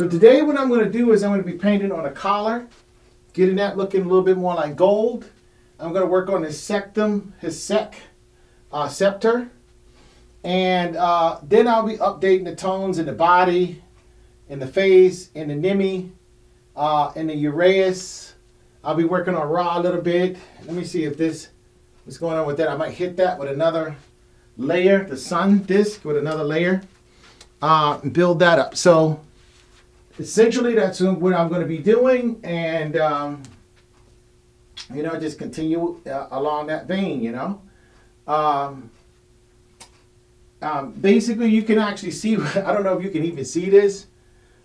So today what I'm going to do is I'm going to be painting on a collar, getting that looking a little bit more like gold. I'm going to work on his septum, his scepter. And then I'll be updating the tones in the body, in the face, in the nemi, in the uraeus. I'll be working on Ra a little bit. Let me see if this, what's going on with that. I might hit that with another layer, the sun disc with another layer, and build that up. So essentially that's what I'm going to be doing, and you know, just continue along that vein, you know. Basically, you can actually see, I don't know if you can even see this,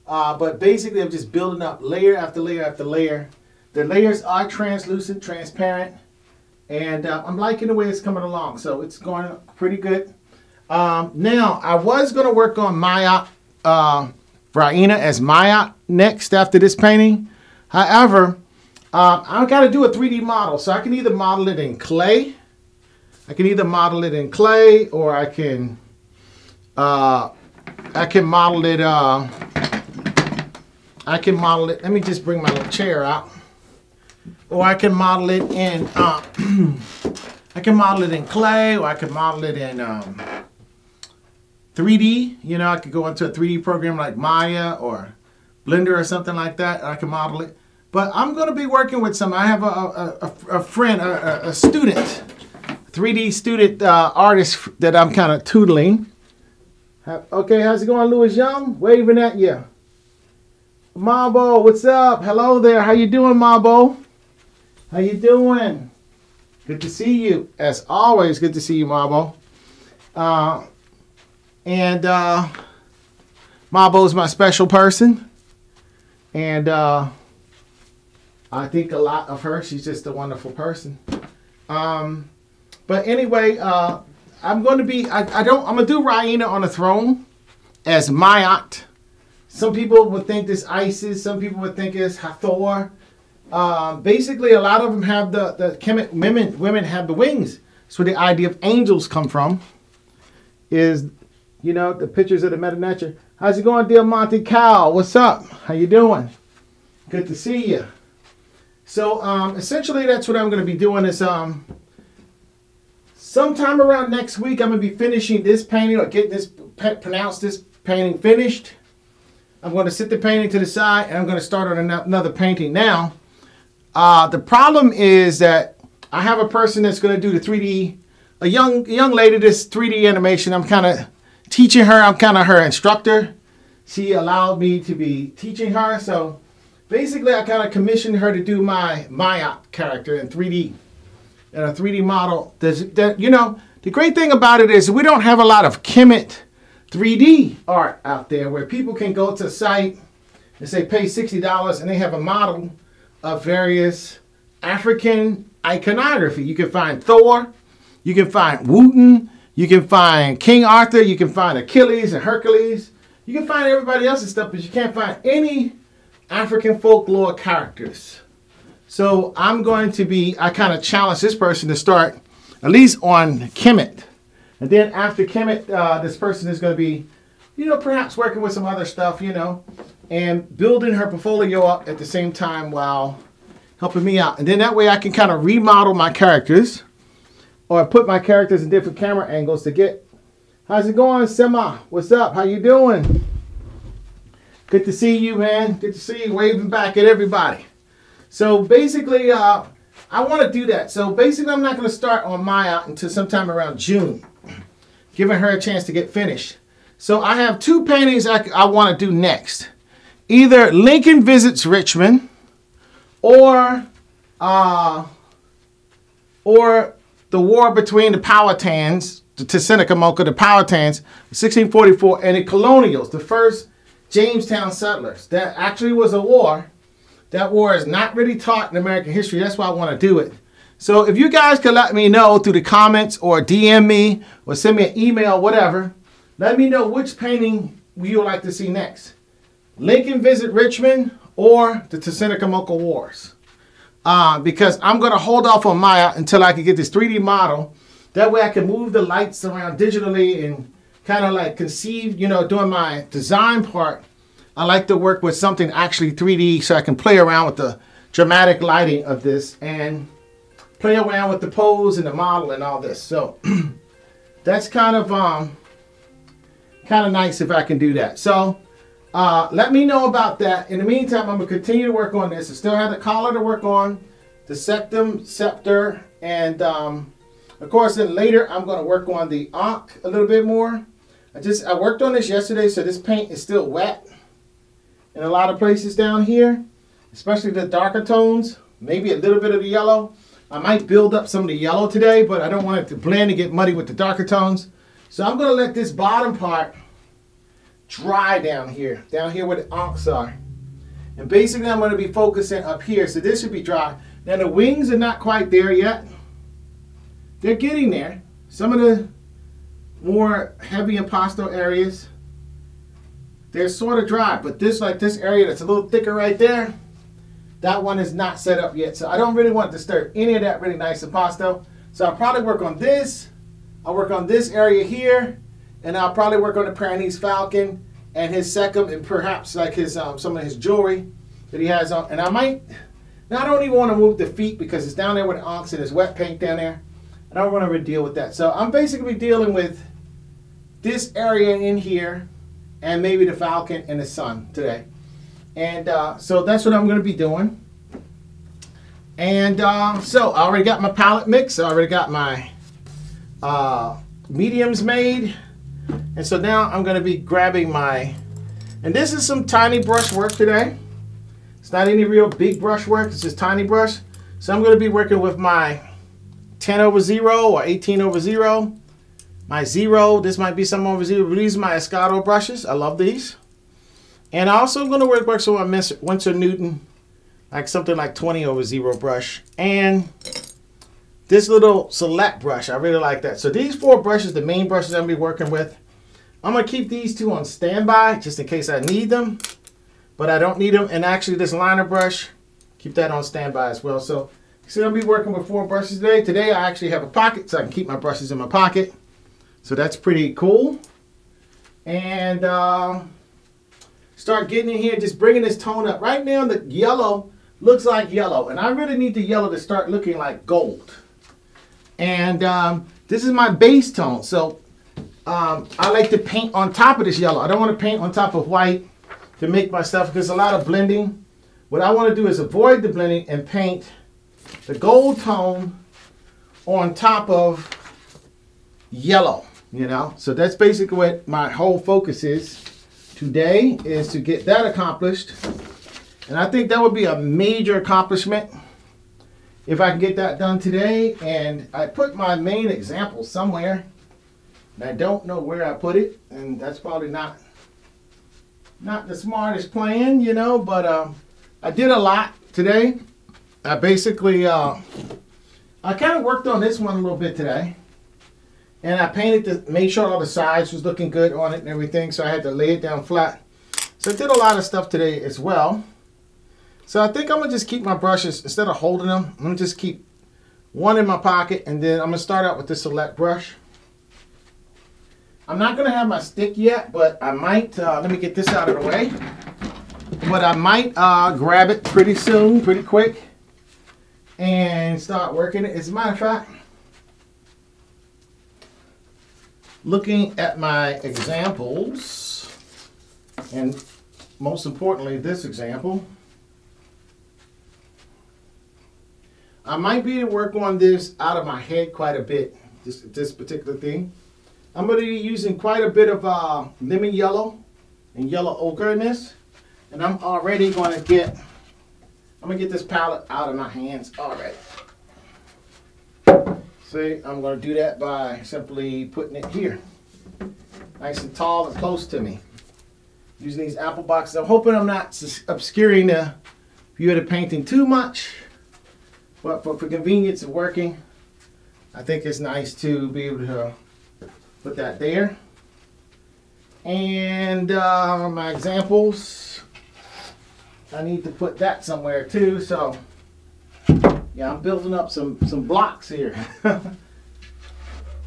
but basically I'm just building up layer after layer after layer. The layers are translucent, transparent, and I'm liking the way it's coming along, so it's going pretty good. Now, I was going to work on Maya, Raina as Maya next after this painting. However, I've got to do a 3D model, so I can either model it in clay, or I can... I can model it. Let me just bring my little chair out. Or I can model it in. I can model it in clay, or I can model it in 3D. You know, I could go into a 3D program like Maya or Blender or something like that. And I can model it. But I'm going to be working with some. I have a friend, a student, 3D student artist that I'm kind of tutoring. Okay, how's it going, Louis Young? Waving at you. Mambo, what's up? Hello there. How you doing, Mambo? How you doing? Good to see you. As always, good to see you, Mambo. Mambo's my special person. And I think a lot of her. She's just a wonderful person. But anyway, I'm going to be, I'm going to do Raina on the throne as Mayat. Some people would think this Isis. Some people would think it's Hathor. Basically, a lot of them have the Kemet women have the wings. That's where the idea of angels come from. Is, you know, the pictures of the Mother Nature. How's it going, dear Monte Cow? What's up? How you doing? Good to see you. So, essentially, that's what I'm going to be doing is... sometime around next week, I'm going to be finishing this painting or get this, pronounce this painting finished. I'm going to sit the painting to the side and I'm going to start on another painting now. The problem is that I have a person that's going to do the 3D, a young lady, this 3D animation. I'm kind of teaching her. I'm kind of her instructor. She allowed me to be teaching her. So basically, I kind of commissioned her to do my Maya character in 3D. And a 3D model, you know, the great thing about it is we don't have a lot of Kemet 3D art out there where people can go to a site and say pay $60 and they have a model of various African iconography. You can find Thor, you can find Wotan, you can find King Arthur, you can find Achilles and Hercules. You can find everybody else's stuff, but you can't find any African folklore characters. So I'm going to be, I kind of challenge this person to start at least on Kemet. And then after Kemet, this person is going to be, you know, perhaps working with some other stuff, you know, and building her portfolio up at the same time while helping me out. And then that way I can kind of remodel my characters or put my characters in different camera angles to get. How's it going, Sema? What's up? How you doing? Good to see you, man. Good to see you. Waving back at everybody. So basically, I want to do that. So basically, I'm not going to start on Maya until sometime around June, giving her a chance to get finished. So I have two paintings I want to do next. Either Lincoln Visits Richmond or the war between the Powhatans, the Tsenacommacah, the Powhatans, 1644, and the colonials, the first Jamestown settlers. That actually was a war. That war is not really taught in American history. That's why I want to do it. So if you guys could let me know through the comments or DM me or send me an email, whatever, let me know which painting you would like to see next. Lincoln Visit Richmond or the Tsenacommacah Wars. Because I'm going to hold off on Maya until I can get this 3D model. That way I can move the lights around digitally and kind of like conceive, you know, doing my design part. I like to work with something actually 3D so I can play around with the dramatic lighting of this and play around with the pose and the model and all this. So that's kind of nice if I can do that. So let me know about that. In the meantime, I'm going to continue to work on this. I still have the collar to work on, the septum, scepter, and of course then later I'm going to work on the ankh a little bit more. I worked on this yesterday, so this paint is still wet in a lot of places down here, especially the darker tones, maybe a little bit of the yellow. I might build up some of the yellow today, but I don't want it to blend and get muddy with the darker tones. So I'm going to let this bottom part dry down here where the ankhs are. And basically I'm going to be focusing up here, so this should be dry. Now the wings are not quite there yet. They're getting there. Some of the more heavy impasto areas, they're sort of dry, but this, like this area that's a little thicker right there, that one is not set up yet. So I don't really want to disturb any of that really nice impasto. So I'll probably work on this. I'll work on this area here, and I'll probably work on the Pyrenees Falcon and his second, and perhaps like his some of his jewelry that he has on. And I might, now I don't even want to move the feet because it's down there with the ankhs and it's wet paint down there. I don't want to deal with that. So I'm basically dealing with this area in here and maybe the falcon and the sun today. And so that's what I'm going to be doing. And so I already got my palette mix. I already got my mediums made. And so now I'm going to be grabbing my, and this is some tiny brush work today. It's not any real big brush work. It's just tiny brush. So I'm going to be working with my 10 over 0 or 18 over 0. My 0, this might be some over 0. These are my Escado brushes. I love these. And I also going to work so I miss Winsor Newton, like something like 20 over 0 brush. And this little select brush, I really like that. So these four brushes, the main brushes I'm going to be working with. I'm going to keep these two on standby just in case I need them. But I don't need them. And actually this liner brush, keep that on standby as well. So so I'll be working with four brushes today. Today I actually have a pocket, so I can keep my brushes in my pocket. So that's pretty cool. And start getting in here, just bringing this tone up. Right now the yellow looks like yellow, and I really need the yellow to start looking like gold. And this is my base tone, so I like to paint on top of this yellow. I don't want to paint on top of white to make my stuff, because a lot of blending. What I want to do is avoid the blending and paint the gold tone on top of yellow, you know. So that's basically what my whole focus is today, is to get that accomplished. And I think that would be a major accomplishment if I can get that done today. And I put my main example somewhere, and I don't know where I put it, and that's probably not the smartest plan, you know, but I did a lot today. I basically, I kind of worked on this one a little bit today, and I painted to make sure all the sides was looking good on it and everything, so I had to lay it down flat. So I did a lot of stuff today as well. So I think I'm going to just keep my brushes, instead of holding them, I'm going to just keep one in my pocket, and then I'm going to start out with the select brush. I'm not going to have my stick yet, but I might, let me get this out of the way, but I might grab it pretty soon, pretty quick, and start working it. As a matter of fact, looking at my examples, and most importantly this example, I might be able to work on this out of my head quite a bit, this particular thing. I'm going to be using quite a bit of lemon yellow and yellow ochre in this, and I'm already going to get, I'm going to get this palette out of my hands already. See, I'm going to do that by simply putting it here. Nice and tall and close to me. Using these apple boxes. I'm hoping I'm not obscuring the view of the painting too much. But for convenience of working, I think it's nice to be able to put that there. And my examples, I need to put that somewhere too. So yeah, I'm building up some blocks here.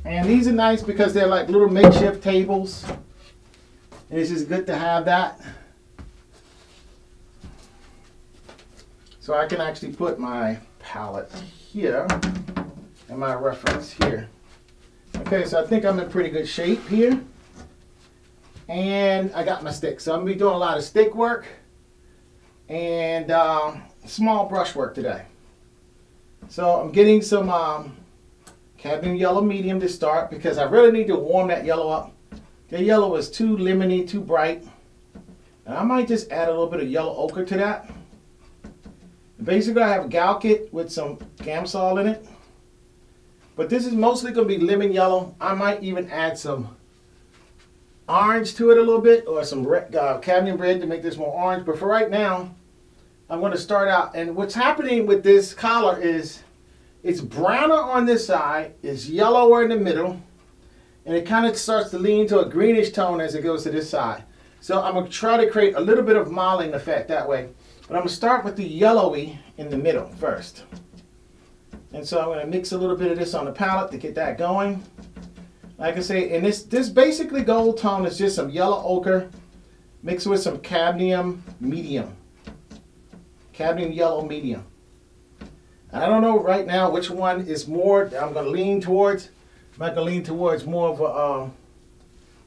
And these are nice because they're like little makeshift tables, and it's just good to have that. So I can actually put my palette here and my reference here. Okay, so I think I'm in pretty good shape here. And I got my stick. So I'm going to be doing a lot of stick work and small brush work today. So I'm getting some cadmium yellow medium to start because I really need to warm that yellow up. The yellow is too lemony, too bright. And I might just add a little bit of yellow ochre to that. Basically, I have Galkyd with some Gamsol in it. But this is mostly going to be lemon yellow. I might even add some orange to it a little bit, or some red, cadmium red to make this more orange. But for right now, I'm going to start out. And what's happening with this collar is it's browner on this side, it's yellower in the middle, and it kind of starts to lean to a greenish tone as it goes to this side. So I'm going to try to create a little bit of modeling effect that way. But I'm going to start with the yellowy in the middle first. And so I'm going to mix a little bit of this on the palette to get that going. Like I say, and this basically gold tone is just some yellow ochre mixed with some cadmium medium. Cadmium yellow medium. And I don't know right now which one is more I'm going to lean towards. I'm not going to lean towards more of a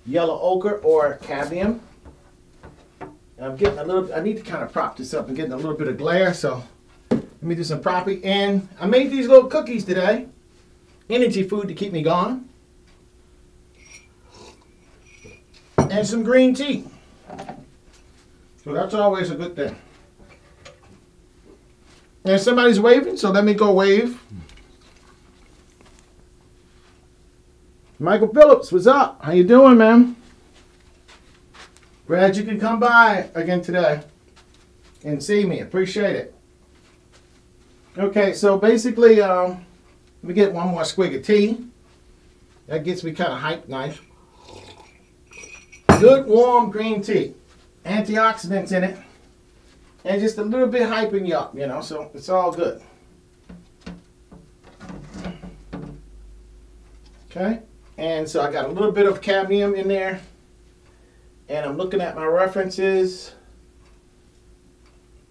yellow ochre or cadmium. I'm getting a little, I need to kind of prop this up and getting a little bit of glare, so let me do some propping. And I made these little cookies today, energy food to keep me going, and some green tea. So that's always a good thing. And somebody's waving, so let me go wave. Michael Phillips, what's up? How you doing, man? Brad, you can come by again today and see me. Appreciate it. Okay, so basically, let me get one more swig of tea. That gets me kind of hyped, nice. Good warm green tea. Antioxidants in it. And just a little bit hyping you up, you know, so it's all good. Okay, and so I got a little bit of cadmium in there. And I'm looking at my references,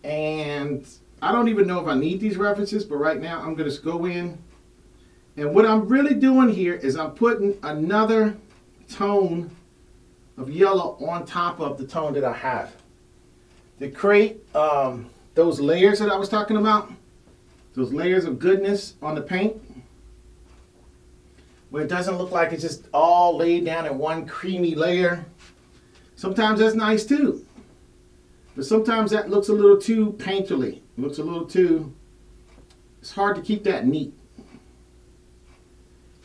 and I don't even know if I need these references, but right now I'm going to go in, and what I'm really doing here is I'm putting another tone of yellow on top of the tone that I have to create those layers that I was talking about, those layers of goodness on the paint, where it doesn't look like it's just all laid down in one creamy layer. Sometimes that's nice too, but sometimes that looks a little too painterly. It looks a little too, it's hard to keep that neat.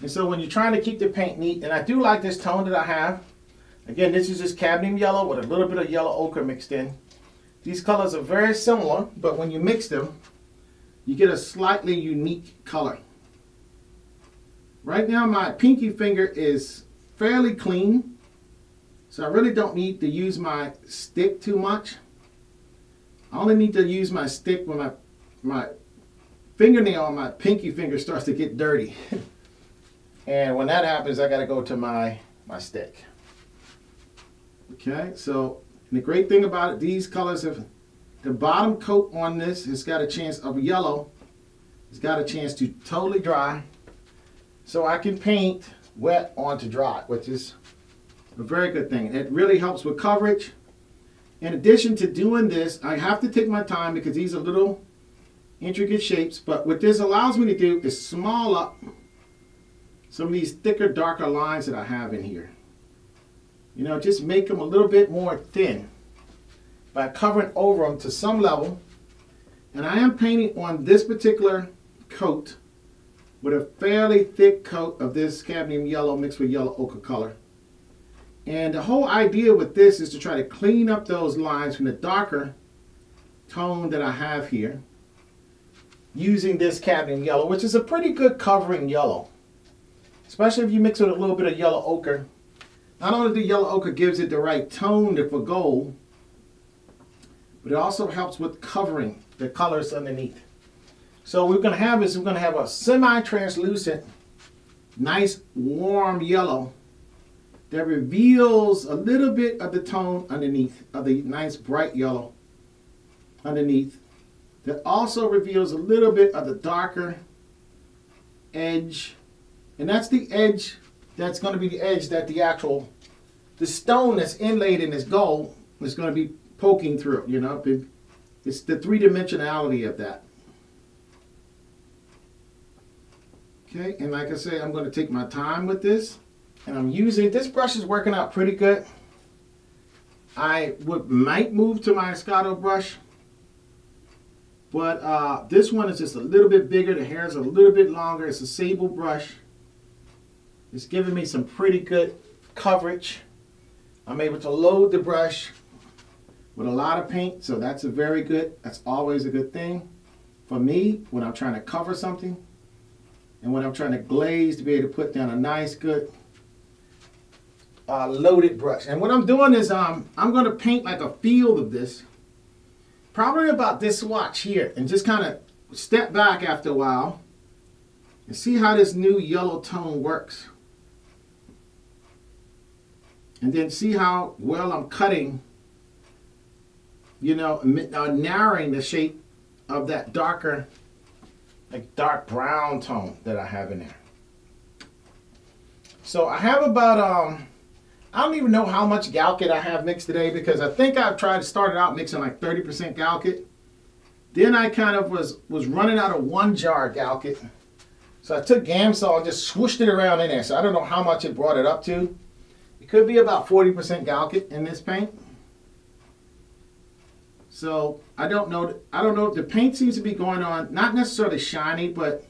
And so when you're trying to keep the paint neat, and I do like this tone that I have. Again, this is just cadmium yellow with a little bit of yellow ochre mixed in. These colors are very similar, but when you mix them, you get a slightly unique color. Right now, my pinky finger is fairly clean. So I really don't need to use my stick too much. I only need to use my stick when my fingernail on my pinky finger starts to get dirty. And when that happens, I gotta go to my stick. Okay, so and the great thing about it, these colors have, the bottom coat on this has got a chance of yellow. It's got a chance to totally dry. So I can paint wet onto dry, which is a very good thing. It really helps with coverage. In addition to doing this, I have to take my time because these are little intricate shapes, but what this allows me to do is small up some of these thicker, darker lines that I have in here. You know, just make them a little bit more thin by covering over them to some level. And I am painting on this particular coat with a fairly thick coat of this cadmium yellow mixed with yellow ochre color. And the whole idea with this is to try to clean up those lines from the darker tone that I have here using this cadmium yellow, which is a pretty good covering yellow, especially if you mix it with a little bit of yellow ochre. Not only the yellow ochre gives it the right tone for gold, but it also helps with covering the colors underneath. So what we're going to have is we're going to have a semi-translucent, nice warm yellow that reveals a little bit of the tone underneath, of the nice bright yellow underneath that also reveals a little bit of the darker edge. And that's the edge that's going to be the edge that the actual, the stone that's inlaid in this gold is going to be poking through, you know. It's the three-dimensionality of that. Okay, and like I said, I'm going to take my time with this. And I'm using, this brush is working out pretty good. I would might move to my Escado brush. But this one is just a little bit bigger. The hair is a little bit longer. It's a sable brush. It's giving me some pretty good coverage. I'm able to load the brush with a lot of paint. So that's a very good, that's always a good thing for me when I'm trying to cover something. And when I'm trying to glaze, to be able to put down a nice, good loaded brush. And what I'm doing is I'm going to paint like a field of this. Probably about this swatch here. And just kind of step back after a while. And see how this new yellow tone works. And then see how well I'm cutting, you know, narrowing the shape of that darker, like dark brown tone that I have in there. So I have about, I don't even know how much Galkyd I have mixed today, because I think I've tried to start out mixing like 30% Galkyd. Then I kind of was running out of one jar Galkyd. So I took Gamsol and just swooshed it around in there. So I don't know how much it brought it up to. It could be about 40% Galkyd in this paint. So I don't know, the paint seems to be going on, not necessarily shiny, but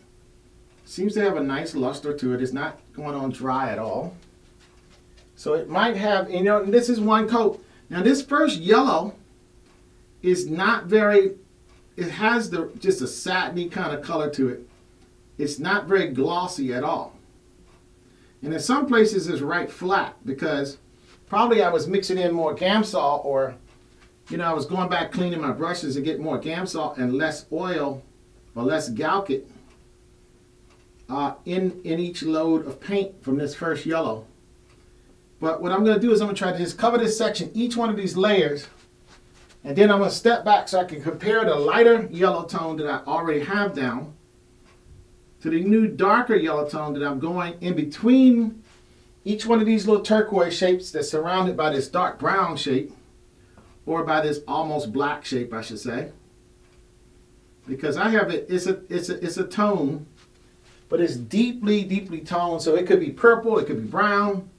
seems to have a nice luster to it. It's not going on dry at all. So it might have, you know, and this is one coat. Now this first yellow is not very, it has the just a satiny kind of color to it. It's not very glossy at all. And in some places it's right flat, because probably I was mixing in more Gamsol, or you know, I was going back cleaning my brushes to get more Gamsol and less oil or less Galkyd in each load of paint from this first yellow. But what I'm going to do is I'm going to try to just cover this section, each one of these layers, and then I'm going to step back so I can compare the lighter yellow tone that I already have down to the new darker yellow tone that I'm going in between each one of these little turquoise shapes that's surrounded by this dark brown shape. Or by this almost black shape, I should say. Because I have it, it's a tone, but it's deeply, deeply toned. So it could be purple, it could be brown,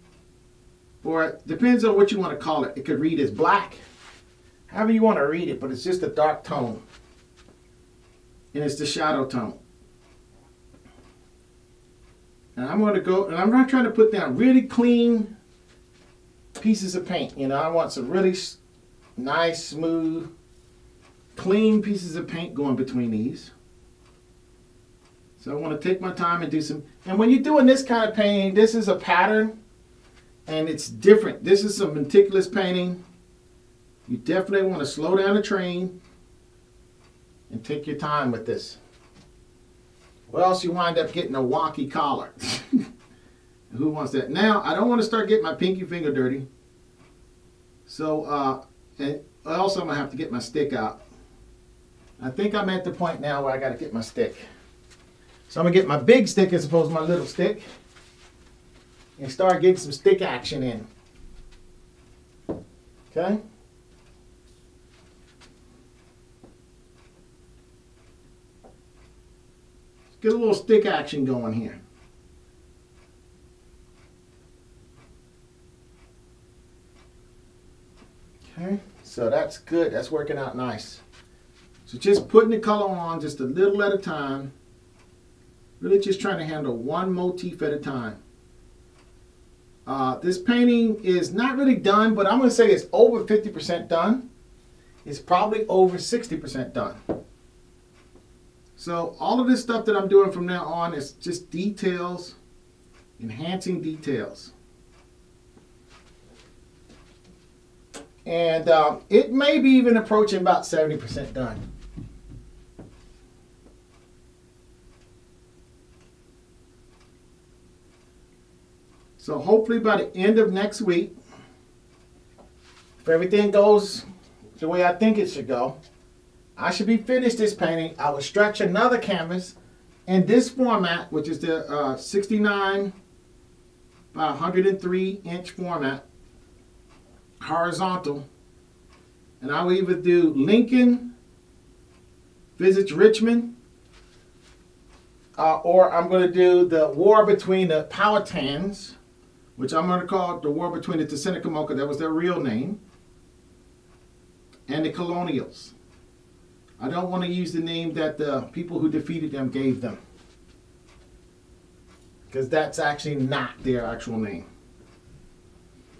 or it depends on what you want to call it. It could read as black, however you want to read it, but it's just a dark tone. And it's the shadow tone. And I'm going to go, and I'm not trying to put down really clean pieces of paint. You know, I want some really nice, smooth, clean pieces of paint going between these. So I want to take my time and do some. And when you're doing this kind of painting, this is a pattern and it's different. This is some meticulous painting. You definitely want to slow down the train and take your time with this. Or else you wind up getting a wonky collar. Who wants that? Now, I don't want to start getting my pinky finger dirty. So, and also I'm going to have to get my stick out. I think I'm at the point now where I got to get my stick. So I'm going to get my big stick as opposed to my little stick. And start getting some stick action in. Okay. Let's get a little stick action going here. Okay, so that's good. That's working out nice. So just putting the color on just a little at a time. Really just trying to handle one motif at a time. This painting is not really done, but I'm going to say it's over 50% done. It's probably over 60% done. So all of this stuff that I'm doing from now on is just details, enhancing details. And it may be even approaching about 70% done. So hopefully by the end of next week, if everything goes the way I think it should go, I should be finished this painting. I would stretch another canvas in this format, which is the 69 by 103 inch format, horizontal. And I would either do Lincoln visits Richmond, or I'm going to do the war between the Powhatans, which I'm going to call the war between the Tsenacommacah, that was their real name, and the colonials. I don't want to use the name that the people who defeated them gave them, because that's actually not their actual name.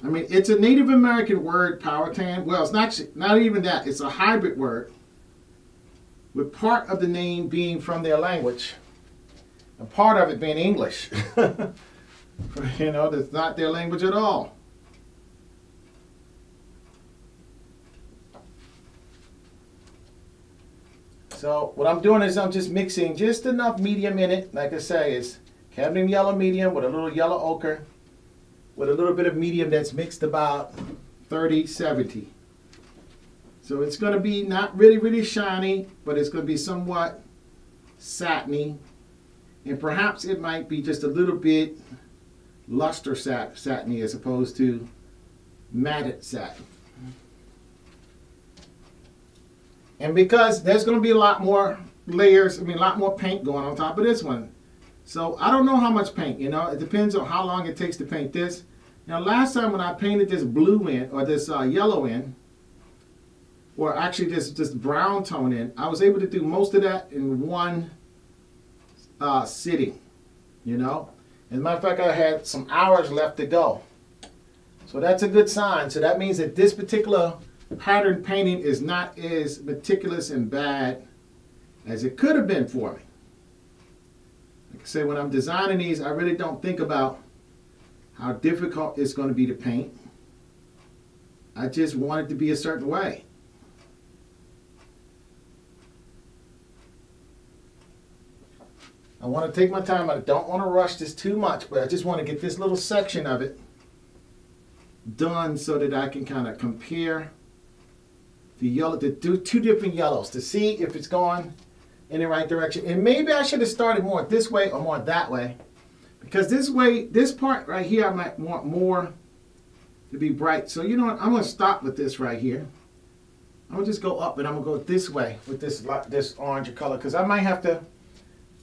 I mean, it's a Native American word, Powhatan. Well, it's not even that. It's a hybrid word, with part of the name being from their language, and part of it being English. You know, that's not their language at all. So what I'm doing is I'm just mixing just enough medium in it. Like I say, it's cadmium yellow medium with a little yellow ochre, with a little bit of medium that's mixed about 30/70. So it's going to be not really, really shiny, but it's going to be somewhat satiny. And perhaps it might be just a little bit luster satiny as opposed to matted satin. And because there's going to be a lot more layers, I mean a lot more paint going on top of this one. So I don't know how much paint, you know, it depends on how long it takes to paint this. Now last time when I painted this blue in, or this yellow in, or actually this brown tone in, I was able to do most of that in one sitting, you know. As a matter of fact, I had some hours left to go. So that's a good sign. So that means that this particular pattern painting is not as meticulous and bad as it could have been for me. Like I say, when I'm designing these, I really don't think about how difficult it's going to be to paint. I just want it to be a certain way. I want to take my time. I don't want to rush this too much, but I just want to get this little section of it done so that I can kind of compare the yellow, the two different yellows, to see if it's going in the right direction. And maybe I should have started more this way or more that way, because this way, this part right here, I might want more to be bright. So you know what? I'm going to stop with this right here. I'm going to just go up, and I'm going to go this way with this orange color, because I might have to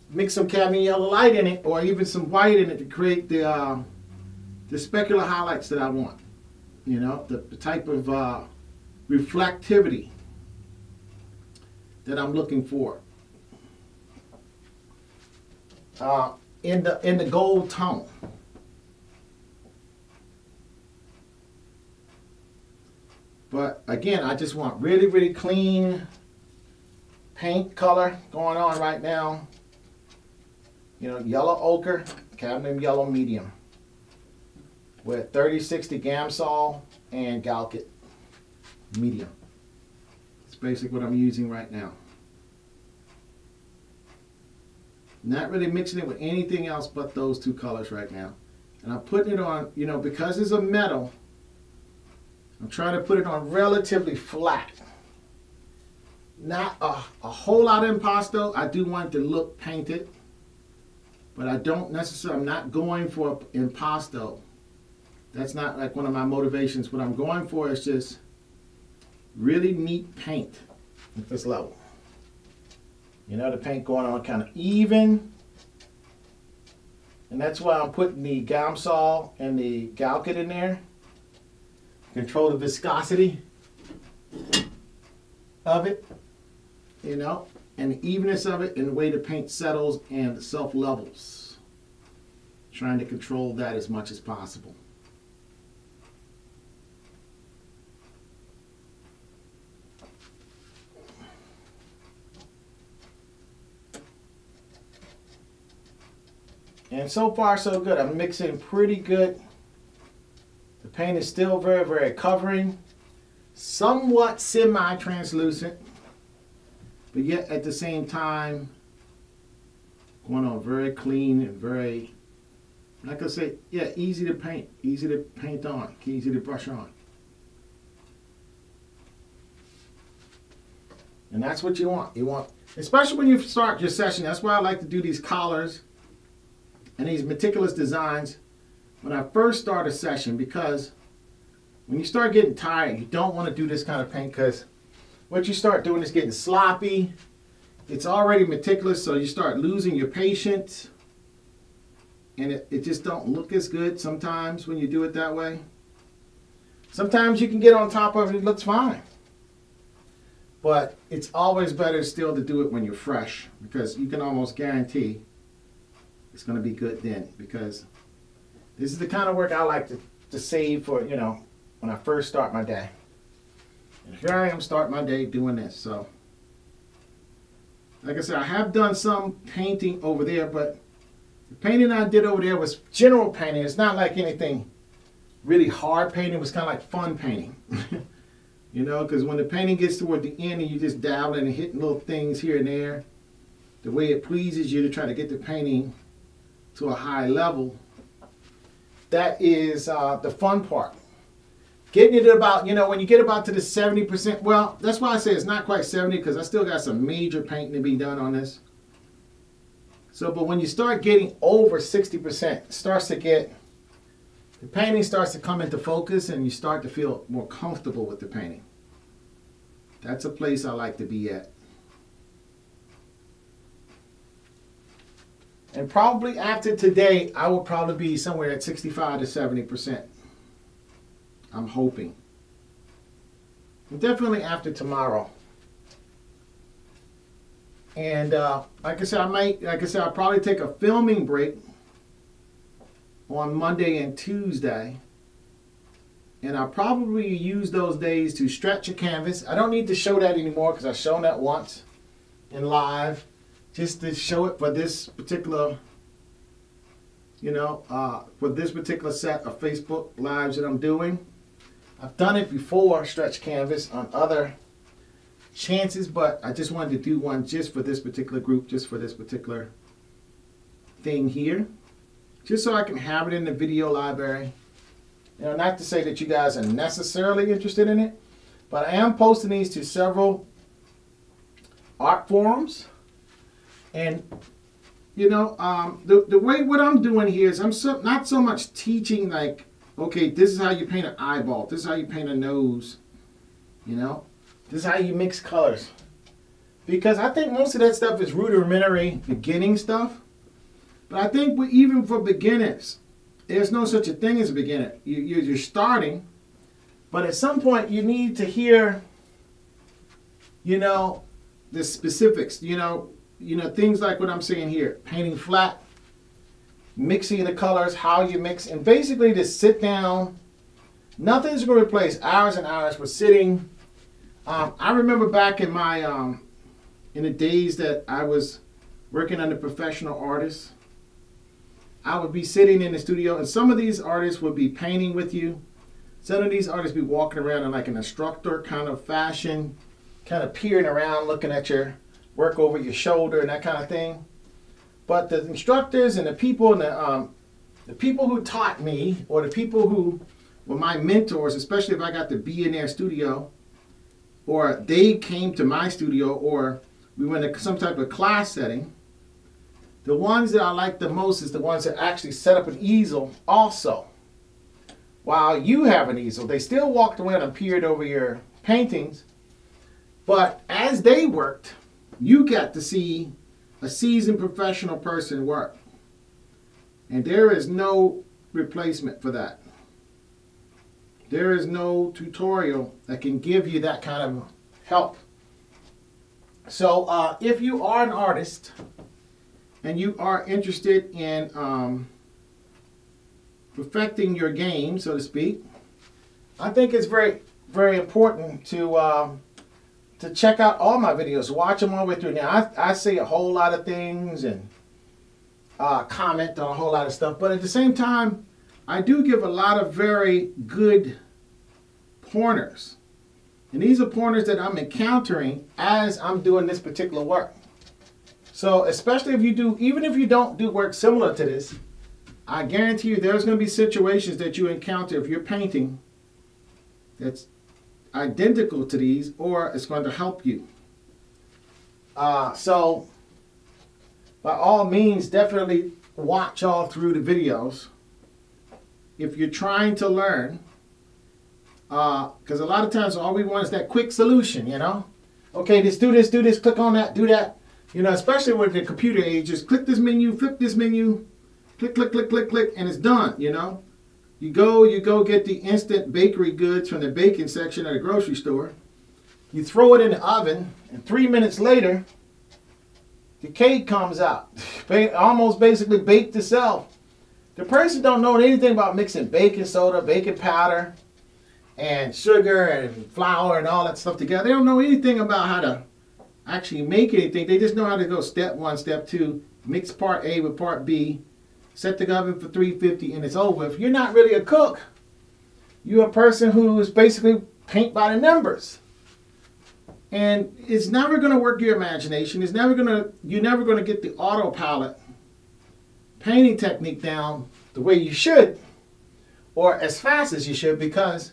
mix some cadmium yellow light in it, or even some white in it, to create the specular highlights that I want. You know, the type of reflectivity that I'm looking for in the gold tone. But again, I just want really, really clean paint color going on right now. You know, yellow ochre, cadmium yellow medium, with 30/60 Gamsol and Galkyd medium. It's basically what I'm using right now. Not really mixing it with anything else but those two colors right now. And I'm putting it on, you know, because it's a metal, I'm trying to put it on relatively flat. Not a whole lot of impasto. I do want it to look painted, but I don't necessarily, I'm not going for impasto. That's not like one of my motivations. What I'm going for is just really neat paint at this level. You know, the paint going on kind of even. And that's why I'm putting the Gamsol and the Galkyd in there. Control the viscosity of it, you know, and the evenness of it, and the way the paint settles and self-levels. Trying to control that as much as possible. And so far, so good. I'm mixing pretty good. The paint is still very, very covering. Somewhat semi-translucent, but yet at the same time going on very clean and very, like I say, yeah, easy to paint on, easy to brush on. And that's what you want. You want, especially when you start your session, that's why I like to do these collars and these meticulous designs when I first start a session, because when you start getting tired, you don't want to do this kind of paint, because what you start doing is getting sloppy. It's already meticulous, so you start losing your patience, and it just don't look as good sometimes when you do it that way. Sometimes you can get on top of it, it looks fine. But it's always better still to do it when you're fresh, because you can almost guarantee it's going to be good then, because this is the kind of work I like to save for, you know, when I first start my day. And here I am starting my day doing this. So, like I said, I have done some painting over there, but the painting I did over there was general painting. It's not like anything really hard painting. It was kind of like fun painting. You know, because when the painting gets toward the end and you're just dabbling and hitting little things here and there, the way it pleases you to try to get the painting to a high level, that is the fun part. Getting it about, you know, when you get about to the 70%, well, that's why I say it's not quite 70, because I still got some major painting to be done on this. So, but when you start getting over 60%, it starts to get... the painting starts to come into focus and you start to feel more comfortable with the painting. That's a place I like to be at. And probably after today, I will probably be somewhere at 65 to 70%. I'm hoping. And definitely after tomorrow. And like I said, I'll probably take a filming break on Monday and Tuesday, and I'll probably use those days to stretch a canvas. I don't need to show that anymore because I've shown that once in live, just to show it for this particular, you know, for this particular set of Facebook lives that I'm doing. I've done it before, stretch canvas, on other chances, but I just wanted to do one just for this particular group, just for this particular thing here. Just so I can have it in the video library. You know, not to say that you guys are necessarily interested in it, but I am posting these to several art forums. And, you know, the way what I'm doing here is not so much teaching like, okay, this is how you paint an eyeball, this is how you paint a nose, you know, this is how you mix colors. Because I think most of that stuff is rudimentary beginning stuff. But I think even for beginners, there's no such a thing as a beginner. You're starting, but at some point you need to hear, you know, the specifics. You know things like what I'm saying here: painting flat, mixing the colors, how you mix, and basically just sit down. Nothing's going to replace hours and hours for sitting. I remember back in my in the days that I was working under professional artists. I would be sitting in the studio, and some of these artists would be painting with you. Some of these artists would be walking around in like an instructor kind of fashion, kind of peering around, looking at your work over your shoulder and that kind of thing. But the instructors and the people, and the people who taught me, or the people who were my mentors, especially if I got to be in their studio, or they came to my studio, or we went to some type of class setting, the ones that I like the most is the ones that actually set up an easel also. While you have an easel, they still walked around and peered over your paintings. But as they worked, you got to see a seasoned professional person work. And there is no replacement for that. There is no tutorial that can give you that kind of help. So if you are an artist, and you are interested in perfecting your game, so to speak, I think it's very, very important to check out all my videos, watch them all the way through. Now, I say a whole lot of things and comment on a whole lot of stuff, but at the same time, I do give a lot of very good pointers. And these are pointers that I'm encountering as I'm doing this particular work. So especially if you do, even if you don't do work similar to this, I guarantee you there's going to be situations that you encounter if you're painting that's identical to these, or it's going to help you. So by all means, definitely watch all through the videos if you're trying to learn, because a lot of times all we want is that quick solution, you know. Okay, just do this, click on that, do that. You know, especially with the computer age, just click this menu, flip this menu, click, click, click, click, click, and it's done, you know. You go get the instant bakery goods from the baking section at a grocery store. You throw it in the oven, and 3 minutes later, the cake comes out. Almost basically baked itself. The person don't know anything about mixing baking soda, baking powder, and sugar and flour and all that stuff together. They don't know anything about how to actually make anything. They just know how to go step one, step two, mix part A with part B, set the oven for 350, and it's over. If you're not really a cook, you're a person who is basically paint by the numbers. And it's never going to work your imagination. It's never going to, you're never going to get the autopilot painting technique down the way you should, or as fast as you should, because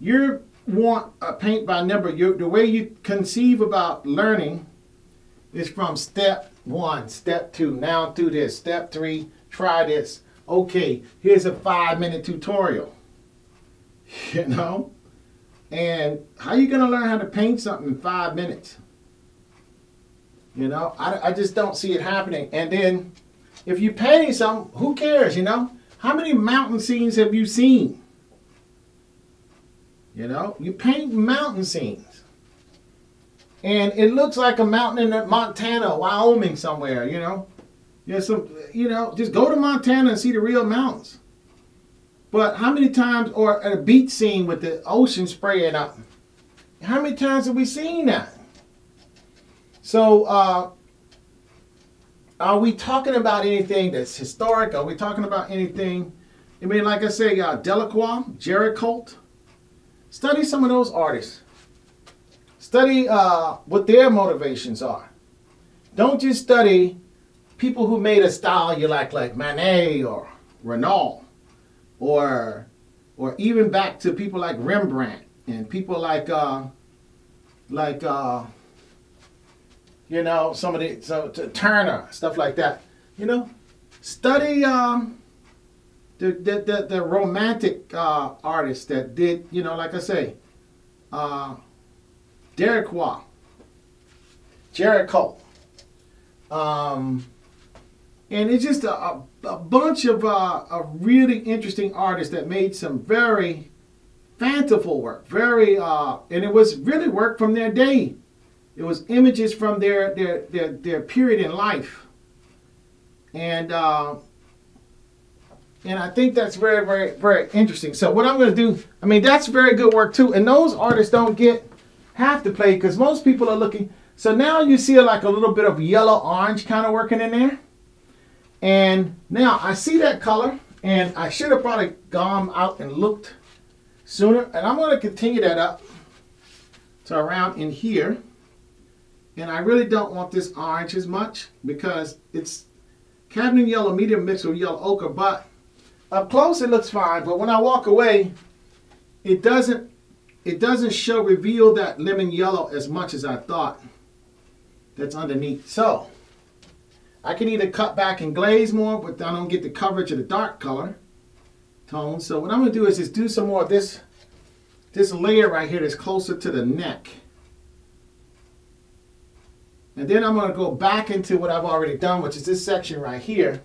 you want a paint by number. The way you conceive about learning is from step one, step two, now do this, step three, try this. Okay, here's a 5-minute tutorial, you know? And how are you going to learn how to paint something in 5 minutes? You know, I just don't see it happening. And then if you're painting something, who cares, you know? How many mountain scenes have you seen? You know, you paint mountain scenes. And it looks like a mountain in Montana, Wyoming somewhere, you know? Yeah, so, you know, just go to Montana and see the real mountains. But how many times, or at a beach scene with the ocean spraying up, how many times have we seen that? So, are we talking about anything that's historic? Are we talking about anything? I mean, like I say, Delacroix, Géricault. Study some of those artists. Study what their motivations are. Don't just study people who made a style you like Manet or Renoir. Or even back to people like Rembrandt and people like you know, somebody, so to Turner, stuff like that. You know, study the romantic artists that did, you know, like I say, Delacroix, Géricault, and it's just a bunch of really interesting artists that made some very fanciful work, very and it was really work from their day. It was images from their period in life, and I think that's very, very, very interesting. So what I'm going to do, I mean, that's very good work too, and those artists don't get half the play because most people are looking. So now you see like a little bit of yellow orange kind of working in there. And now I see that color, and I should have probably gone out and looked sooner. And I'm going to continue that up to around in here. And I really don't want this orange as much because it's cadmium yellow, medium mixed with yellow ochre. But up close it looks fine. But when I walk away, it doesn't show, reveal that lemon yellow as much as I thought that's underneath. So I can either cut back and glaze more, but I don't get the coverage of the dark color tone. So what I'm going to do is just do some more of this layer right here that's closer to the neck. And then I'm going to go back into what I've already done, which is this section right here.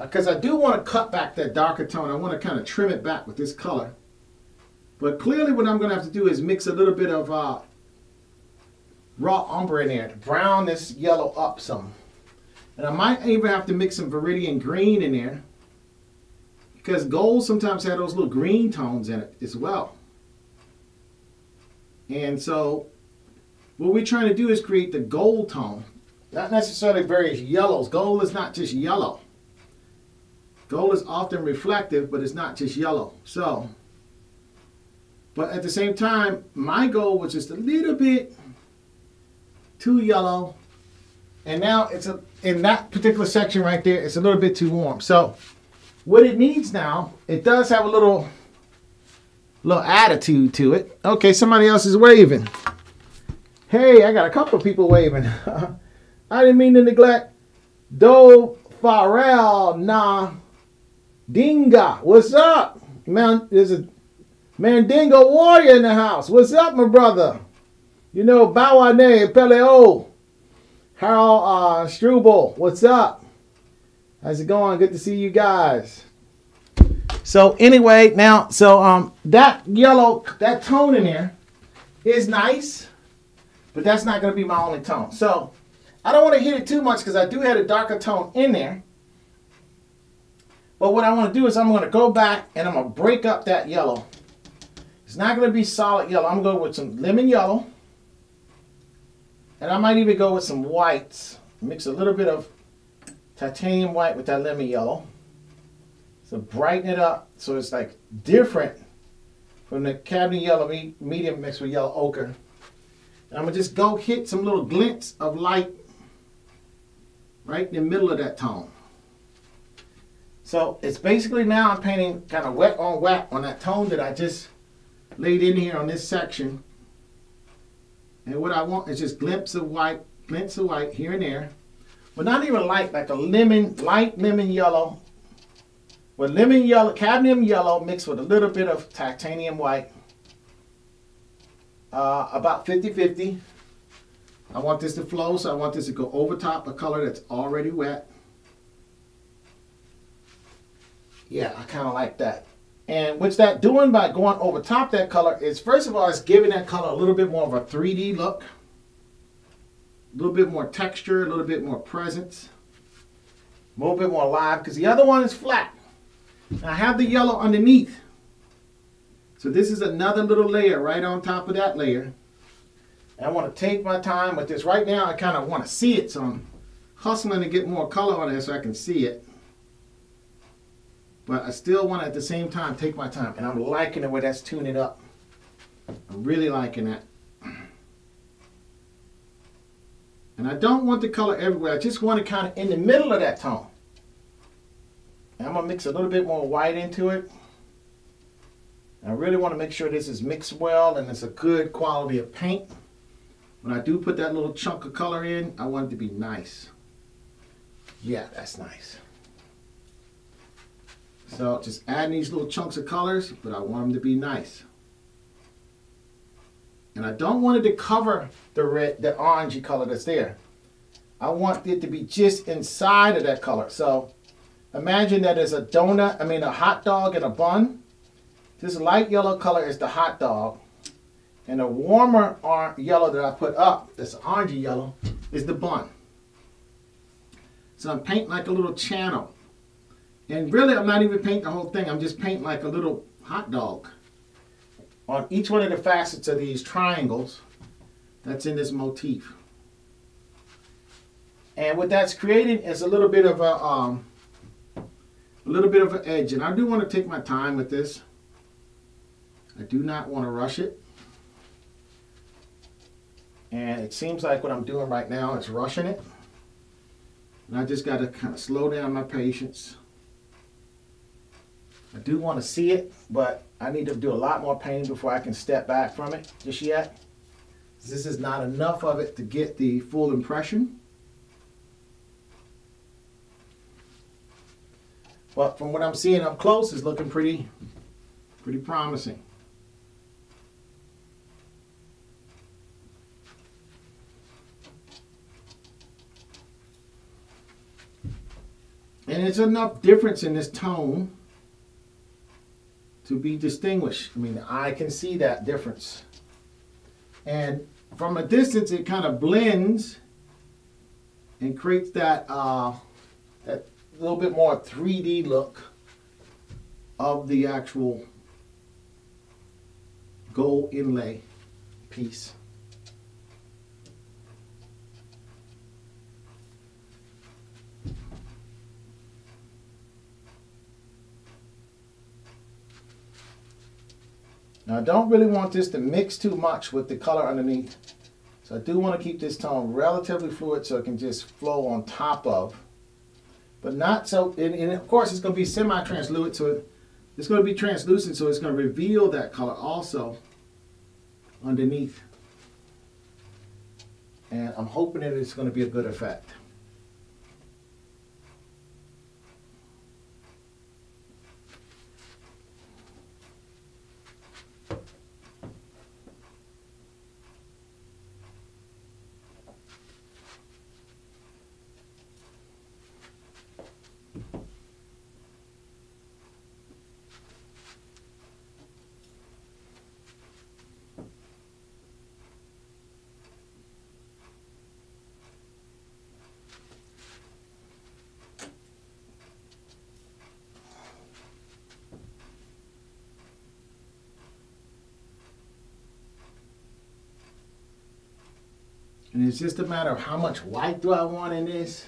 Because I do want to cut back that darker tone. I want to kind of trim it back with this color. But clearly what I'm going to have to do is mix a little bit of raw umber in there to brown this yellow up some. And I might even have to mix some viridian green in there, because gold sometimes had those little green tones in it as well. And so what we're trying to do is create the gold tone, not necessarily various yellows. Gold is not just yellow. Gold is often reflective, but it's not just yellow. So, but at the same time, my goal was just a little bit too yellow. And now it's in that particular section right there, it's a little bit too warm. So what it needs now, it does have a little attitude to it. Okay, somebody else is waving. Hey, I got a couple of people waving. I didn't mean to neglect. Do Farrell na Dinga. What's up? Man, there's a Mandingo warrior in the house. What's up, my brother? You know, Bawane, Peleo, Harold Struble. What's up? How's it going? Good to see you guys. So anyway, now, so that yellow, that tone in there is nice, but that's not going to be my only tone. So I don't want to hit it too much because I do have a darker tone in there. But what I want to do is I'm going to go back and I'm going to break up that yellow. It's not going to be solid yellow. I'm going to go with some lemon yellow. And I might even go with some whites. Mix a little bit of titanium white with that lemon yellow. So brighten it up so it's like different from the cabinet yellow medium mixed with yellow ochre. And I'm going to just go hit some little glints of light right in the middle of that tone. So it's basically now I'm painting kind of wet on wet on that tone that I just laid in here on this section. And what I want is just glints of white here and there. But not even light, like a lemon, light lemon yellow. With lemon yellow, cadmium yellow mixed with a little bit of titanium white. About 50-50. I want this to flow, so I want this to go over top a color that's already wet. Yeah, I kind of like that. And what that's doing by going over top that color is, first of all, it's giving that color a little bit more of a 3D look. A little bit more texture, a little bit more presence. A little bit more live, because the other one is flat. I have the yellow underneath. So this is another little layer right on top of that layer. And I want to take my time with this. Right now I kind of want to see it, so I'm hustling to get more color on it so I can see it. But I still want to at the same time take my time. And I'm liking the way that's tuning up. I'm really liking that. And I don't want the color everywhere. I just want it kind of in the middle of that tone. And I'm going to mix a little bit more white into it. I really want to make sure this is mixed well and it's a good quality of paint. When I do put that little chunk of color in, I want it to be nice. Yeah, that's nice. So just adding these little chunks of colors, but I want them to be nice. And I don't want it to cover the red, the orangey color that's there. I want it to be just inside of that color. So imagine that as a donut, I mean a hot dog and a bun. This light yellow color is the hot dog. And the warmer yellow that I put up, that's orangey yellow, is the bun. So I'm painting like a little channel. And really I'm not even painting the whole thing, I'm just painting like a little hot dog. On each one of the facets of these triangles that's in this motif. And what that's creating is a little bit of an edge, and I do want to take my time with this. I do not want to rush it. And it seems like what I'm doing right now is rushing it. And I just got to kind of slow down my patience. I do want to see it, but I need to do a lot more painting before I can step back from it just yet. This is not enough of it to get the full impression. But from what I'm seeing up close, it's looking pretty promising. And it's enough difference in this tone to be distinguished. I mean, I can see that difference. And from a distance, it kind of blends and creates that, that little bit more 3D look of the actual gold inlay piece. Now, I don't really want this to mix too much with the color underneath. So I do want to keep this tone relatively fluid so it can just flow on top of. But not so, and of course it's going to be semi-translucent, so it's going to be translucent, so it's going to reveal that color also underneath. and I'm hoping that it's going to be a good effect. And it's just a matter of how much white do I want in this,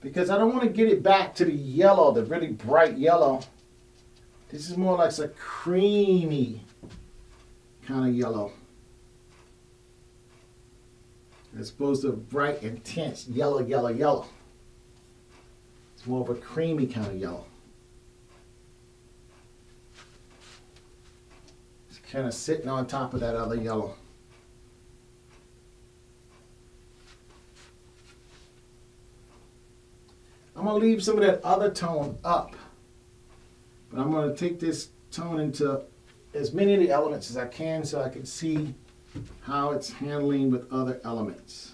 because I don't want to get it back to the yellow, the really bright yellow. This is more like a creamy kind of yellow, as opposed to a bright, intense yellow, yellow, yellow. It's more of a creamy kind of yellow. It's kind of sitting on top of that other yellow. I'm going to leave some of that other tone up, but I'm going to take this tone into as many of the elements as I can so I can see how it's handling with other elements.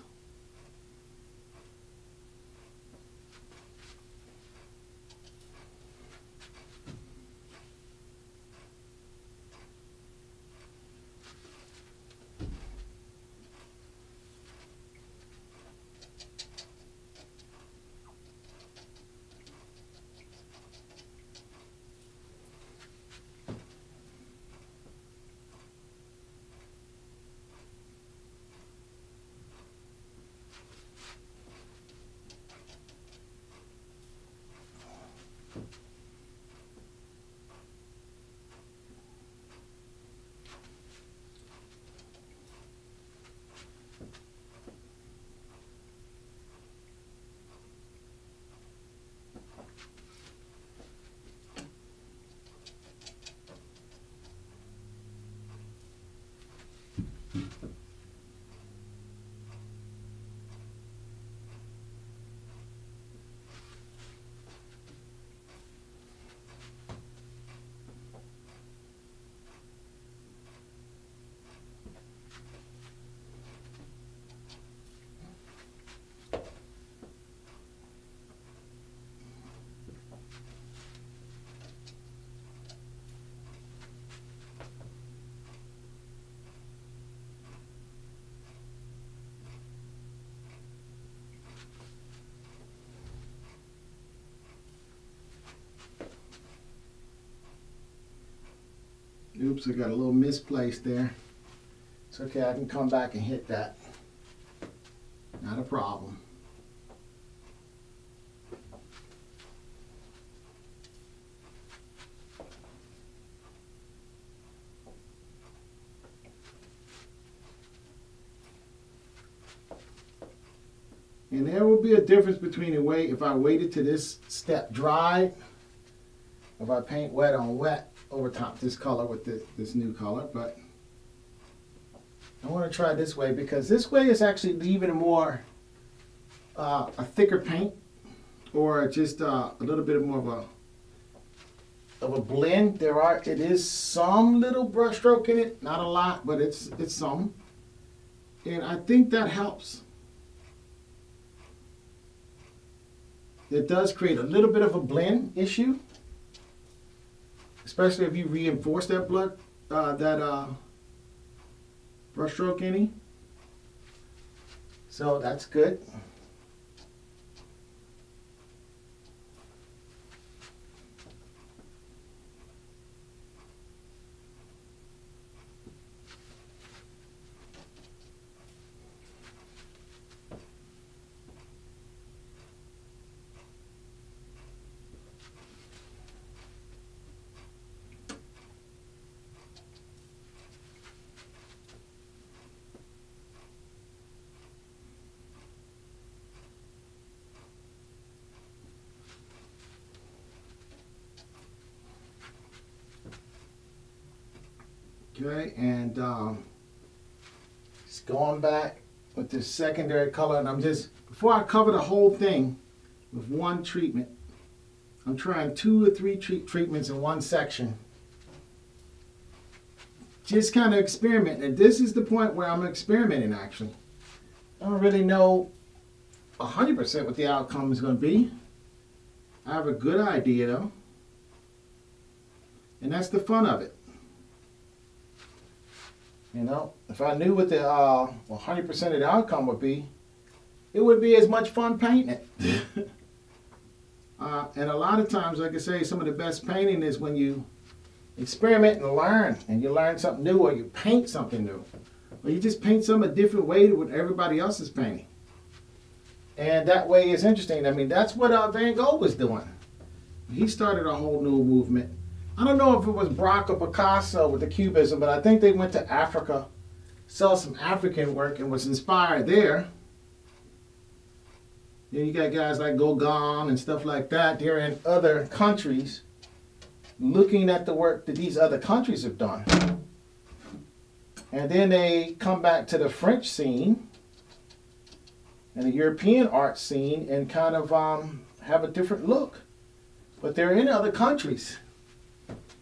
Oops, I got a little misplaced there. It's okay, I can come back and hit that. Not a problem. And there will be a difference between the way if I waited to this step dry, if I paint wet on wet, over top this color with this new color, but I want to try this way because this way is actually leaving more a thicker paint, or just a little bit more of a blend. It is some little brush stroke in it, not a lot, but it's some, and I think that helps. It does create a little bit of a blend issue. Especially if you reinforce that brush stroke any. So that's good. Okay, and just going back with this secondary color, and I'm just, before I cover the whole thing with one treatment, I'm trying 2 or 3 treatments in one section. Just kind of experiment, and this is the point where I'm experimenting actually. I don't really know 100% what the outcome is going to be. I have a good idea though, and that's the fun of it. You know, if I knew what the 100% of the outcome would be, it would be as much fun painting it. And a lot of times, like I say, some of the best painting is when you experiment and learn, and you learn something new, or you paint something new, or you just paint something a different way to what everybody else is painting. And that way is interesting. I mean, that's what Van Gogh was doing. He started a whole new movement. I don't know if it was Braque or Picasso with the Cubism, but I think they went to Africa, saw some African work, and was inspired there. Then you got guys like Gauguin and stuff like that. They're in other countries looking at the work that these other countries have done. And then they come back to the French scene and the European art scene and kind of have a different look. But they're in other countries,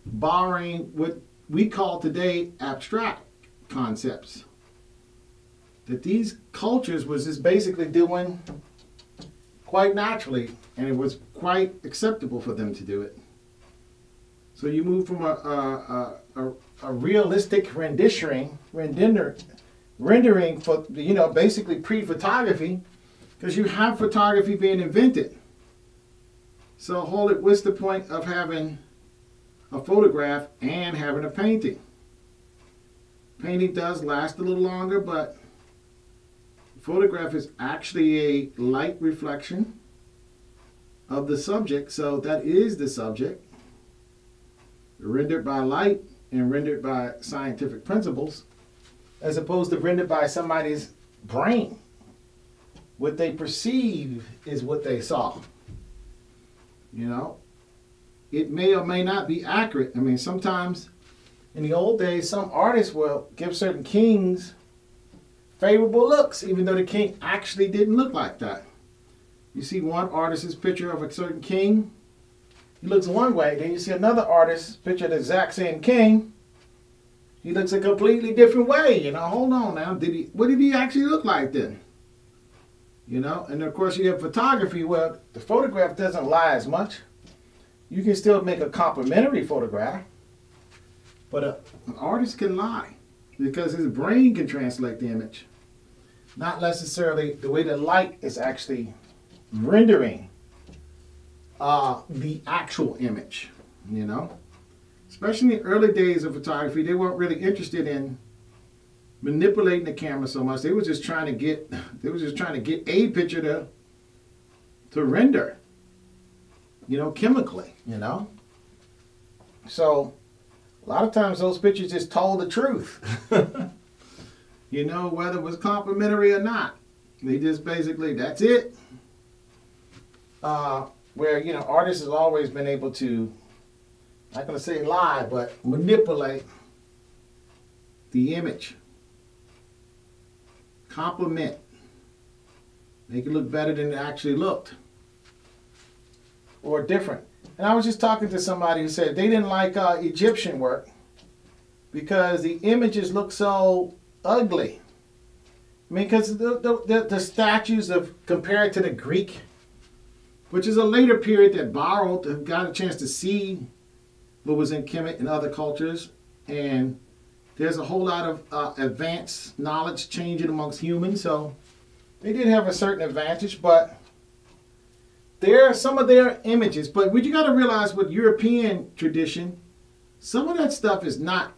borrowing what we call today abstract concepts. That these cultures was just basically doing quite naturally, and it was quite acceptable for them to do it. So you move from a realistic rendering for, you know, basically pre-photography, because you have photography being invented. So hold it, what's the point of having a photograph and having a painting? Painting does last a little longer, but photograph is actually a light reflection of the subject, so that is the subject, rendered by light and rendered by scientific principles, as opposed to rendered by somebody's brain. What they perceive is what they saw. You know, it may or may not be accurate. I mean, sometimes in the old days, some artists will give certain kings favorable looks, even though the king actually didn't look like that. You see one artist's picture of a certain king, he looks one way, then you see another artist's picture of the exact same king, he looks a completely different way. You know, hold on now, what did he actually look like then? You know, and of course you have photography where the photograph doesn't lie as much. You can still make a complimentary photograph, but an artist can lie, because his brain can translate the image, not necessarily the way the light is actually rendering the actual image, you know? Especially in the early days of photography, they weren't really interested in manipulating the camera so much. They were just trying to get, a picture to render, you know, chemically, you know? So a lot of times those pictures just told the truth, you know, whether it was complimentary or not. They just basically, that's it. Where, you know, artists have always been able to, not going to say lie, but manipulate the image. Compliment. Make it look better than it actually looked. Or different. And I was just talking to somebody who said they didn't like Egyptian work because the images look so ugly. I mean, because the statues of, compared to the Greek, which is a later period that borrowed and got a chance to see what was in Kemet and other cultures. And there's a whole lot of advanced knowledge changing amongst humans. So they did have a certain advantage, but there are some of their images, but what you got to realize with European tradition, some of that stuff is not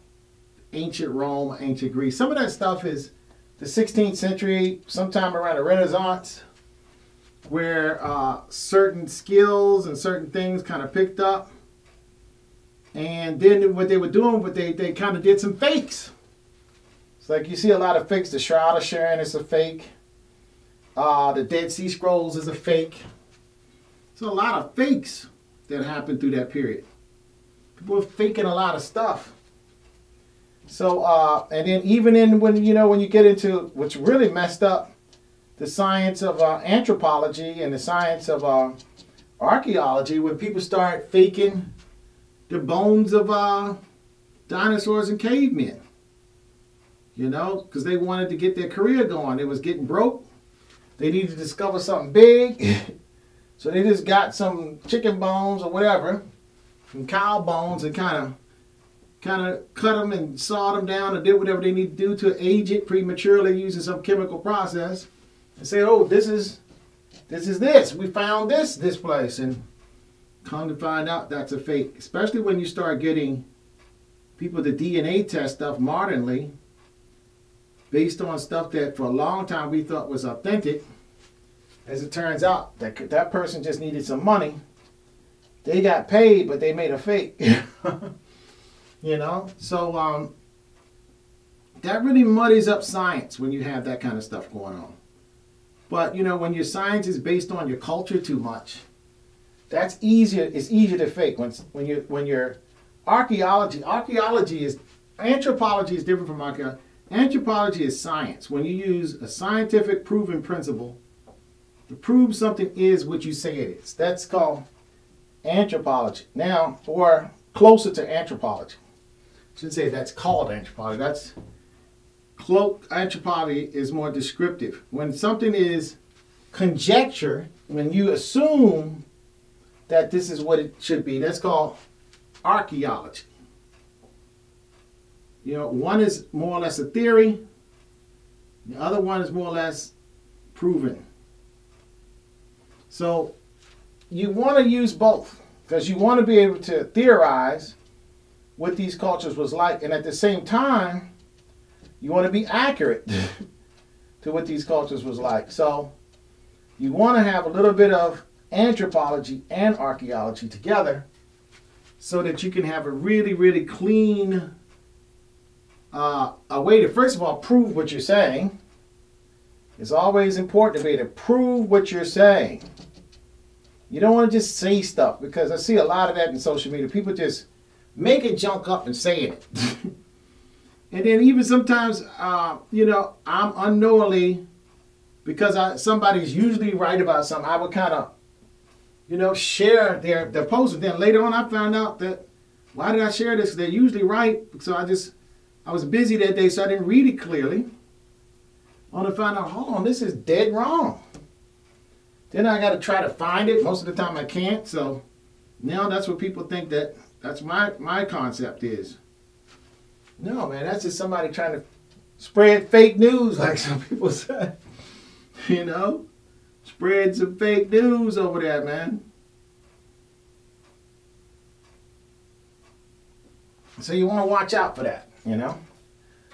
ancient Rome, ancient Greece. Some of that stuff is the 16th century, sometime around the Renaissance, where certain skills and certain things kind of picked up. And then what they were doing, they kind of did some fakes. It's like you see a lot of fakes. The Shroud of Sharon is a fake. The Dead Sea Scrolls is a fake. So a lot of fakes that happened through that period. People were faking a lot of stuff. So, and then even in when you get into what's really messed up, the science of anthropology and the science of archaeology, when people start faking the bones of dinosaurs and cavemen, because they wanted to get their career going. They was getting broke. They needed to discover something big. So they just got some chicken bones or whatever, some cow bones, and kind of cut them and sawed them down and did whatever they need to do to age it prematurely using some chemical process, and say, oh, this is this. We found this place. And come to find out that's a fake, especially when you start getting people to DNA test stuff modernly based on stuff that for a long time we thought was authentic. As it turns out, that person just needed some money. They got paid, but they made a fake. So that really muddies up science when you have that kind of stuff going on. But when your science is based on your culture too much, that's easier. It's easier to fake when your archaeology is anthropology is different from archaeology. Anthropology is science. When you use a scientific proven principle to prove something is what you say it is, that's called anthropology. Now, or closer to anthropology. I should say that's called anthropology. That's anthropology is more descriptive. When something is conjecture, when you assume that this is what it should be, that's called archaeology. One is more or less a theory, the other one is more or less proven. So you want to use both, because you want to be able to theorize what these cultures was like, and at the same time you want to be accurate to what these cultures was like. So you want to have a little bit of anthropology and archaeology together so that you can have a really, really clean a way to, first of all, prove what you're saying. It's always important to be able to prove what you're saying. You don't want to just say stuff, because I see a lot of that in social media. People just making junk up and saying it. And then even sometimes, I'm unknowingly, because somebody's usually right about something, I would kind of, share their post. And then later on I found out that, why did I share this? They're usually right. So I was busy that day, so I didn't read it clearly. I want to find out, hold on, this is dead wrong. Then I got to try to find it. Most of the time I can't. So now that's what people think that that's my concept is. No, man, that's just somebody trying to spread fake news, like some people say. Spread some fake news over there, man. So you want to watch out for that,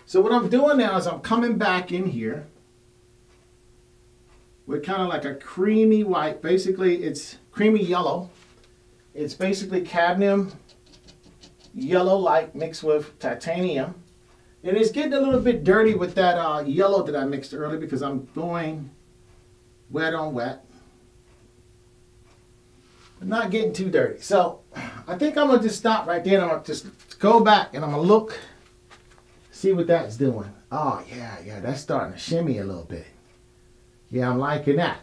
So what I'm doing now is I'm coming back in here with kind of like a creamy white. Basically, it's creamy yellow. It's basically cadmium yellow light mixed with titanium. And it's getting a little bit dirty with that yellow that I mixed earlier, because I'm going wet on wet. I'm not getting too dirty. So I think I'm going to just stop right there, and I'm going to just go back and I'm going to look. See what that's doing. Oh, yeah, that's starting to shimmy a little bit. Yeah, I'm liking that.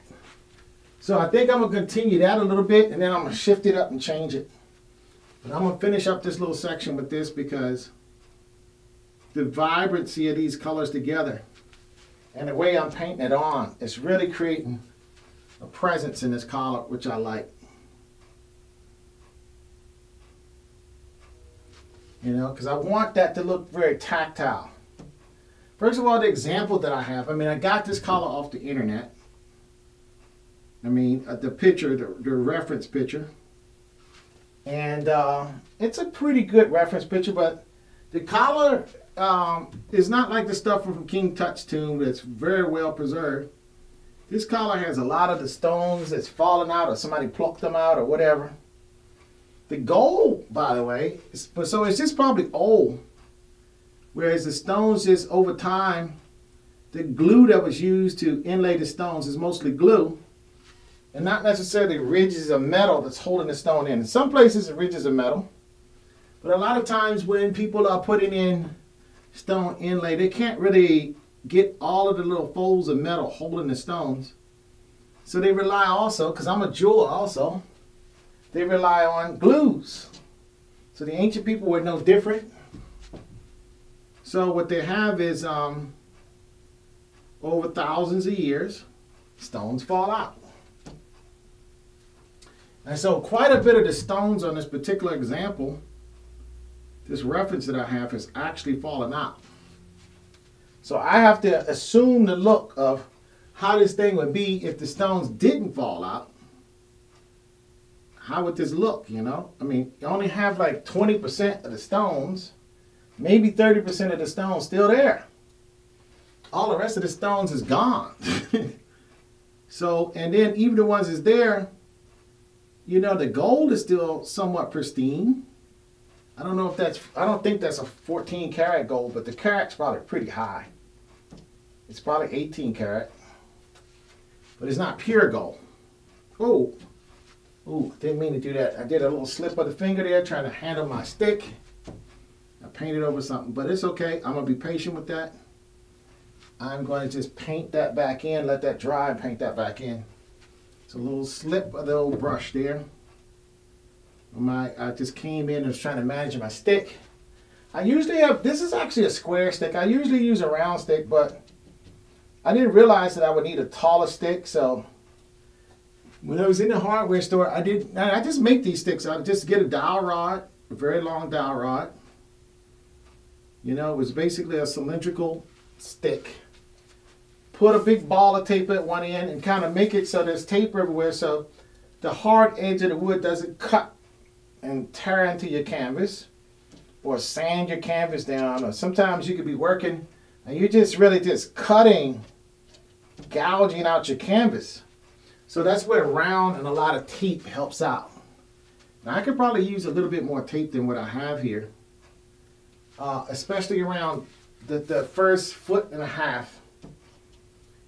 So I think I'm going to continue that a little bit, and then I'm going to shift it up and change it. But I'm going to finish up this little section with this, because the vibrancy of these colors together and the way I'm painting it on, it's really creating a presence in this color, which I like. Because I want that to look very tactile. First of all, the example that I have, I got this color off the internet. The picture, the reference picture. And it's a pretty good reference picture, but the color is not like the stuff from King Tut's tomb that's very well preserved. This color has a lot of the stones that's fallen out, or somebody plucked them out, or whatever. The gold, by the way, so it's just probably old, whereas the stones just over time, the glue that was used to inlay the stones is mostly glue, and not necessarily ridges of metal that's holding the stone in. In some places, the ridges of metal, but a lot of times when people are putting in stone inlay, they can't really get all of the little folds of metal holding the stones. So they rely also, because I'm a jeweler also, they rely on glues. So the ancient people were no different. So what they have is over thousands of years, stones fall out. And so quite a bit of the stones on this particular example, this reference that I have, has actually fallen out. So I have to assume the look of how this thing would be if the stones didn't fall out. How would this look, you know? I mean, you only have like 20% of the stones, maybe 30% of the stones still there. All the rest of the stones is gone. So, and then even the ones that's there, you know, the gold is still somewhat pristine. I don't know if that's, I don't think that's a 14 karat gold, but the karat's probably pretty high. It's probably 18 karat, but it's not pure gold. Oh, ooh, didn't mean to do that. I did a little slip of the finger there, trying to handle my stick. I painted over something, but it's okay. I'm gonna be patient with that. I'm going to just paint that back in, let that dry and paint that back in. It's a little slip of the old brush there. I just came in and was trying to manage my stick. I usually have, this is actually a square stick. I usually use a round stick, but I didn't realize that I would need a taller stick. So when I was in the hardware store, I just make these sticks. I just get a dowel rod, a very long dowel rod. You know, it was basically a cylindrical stick. Put a big ball of tape at one end and kind of make it so there's tape everywhere so the hard edge of the wood doesn't cut and tear into your canvas or sand your canvas down. Or sometimes you could be working and you're just really just cutting, gouging out your canvas. So that's where round and a lot of tape helps out. Now I could probably use a little bit more tape than what I have here, especially around the first foot and a half.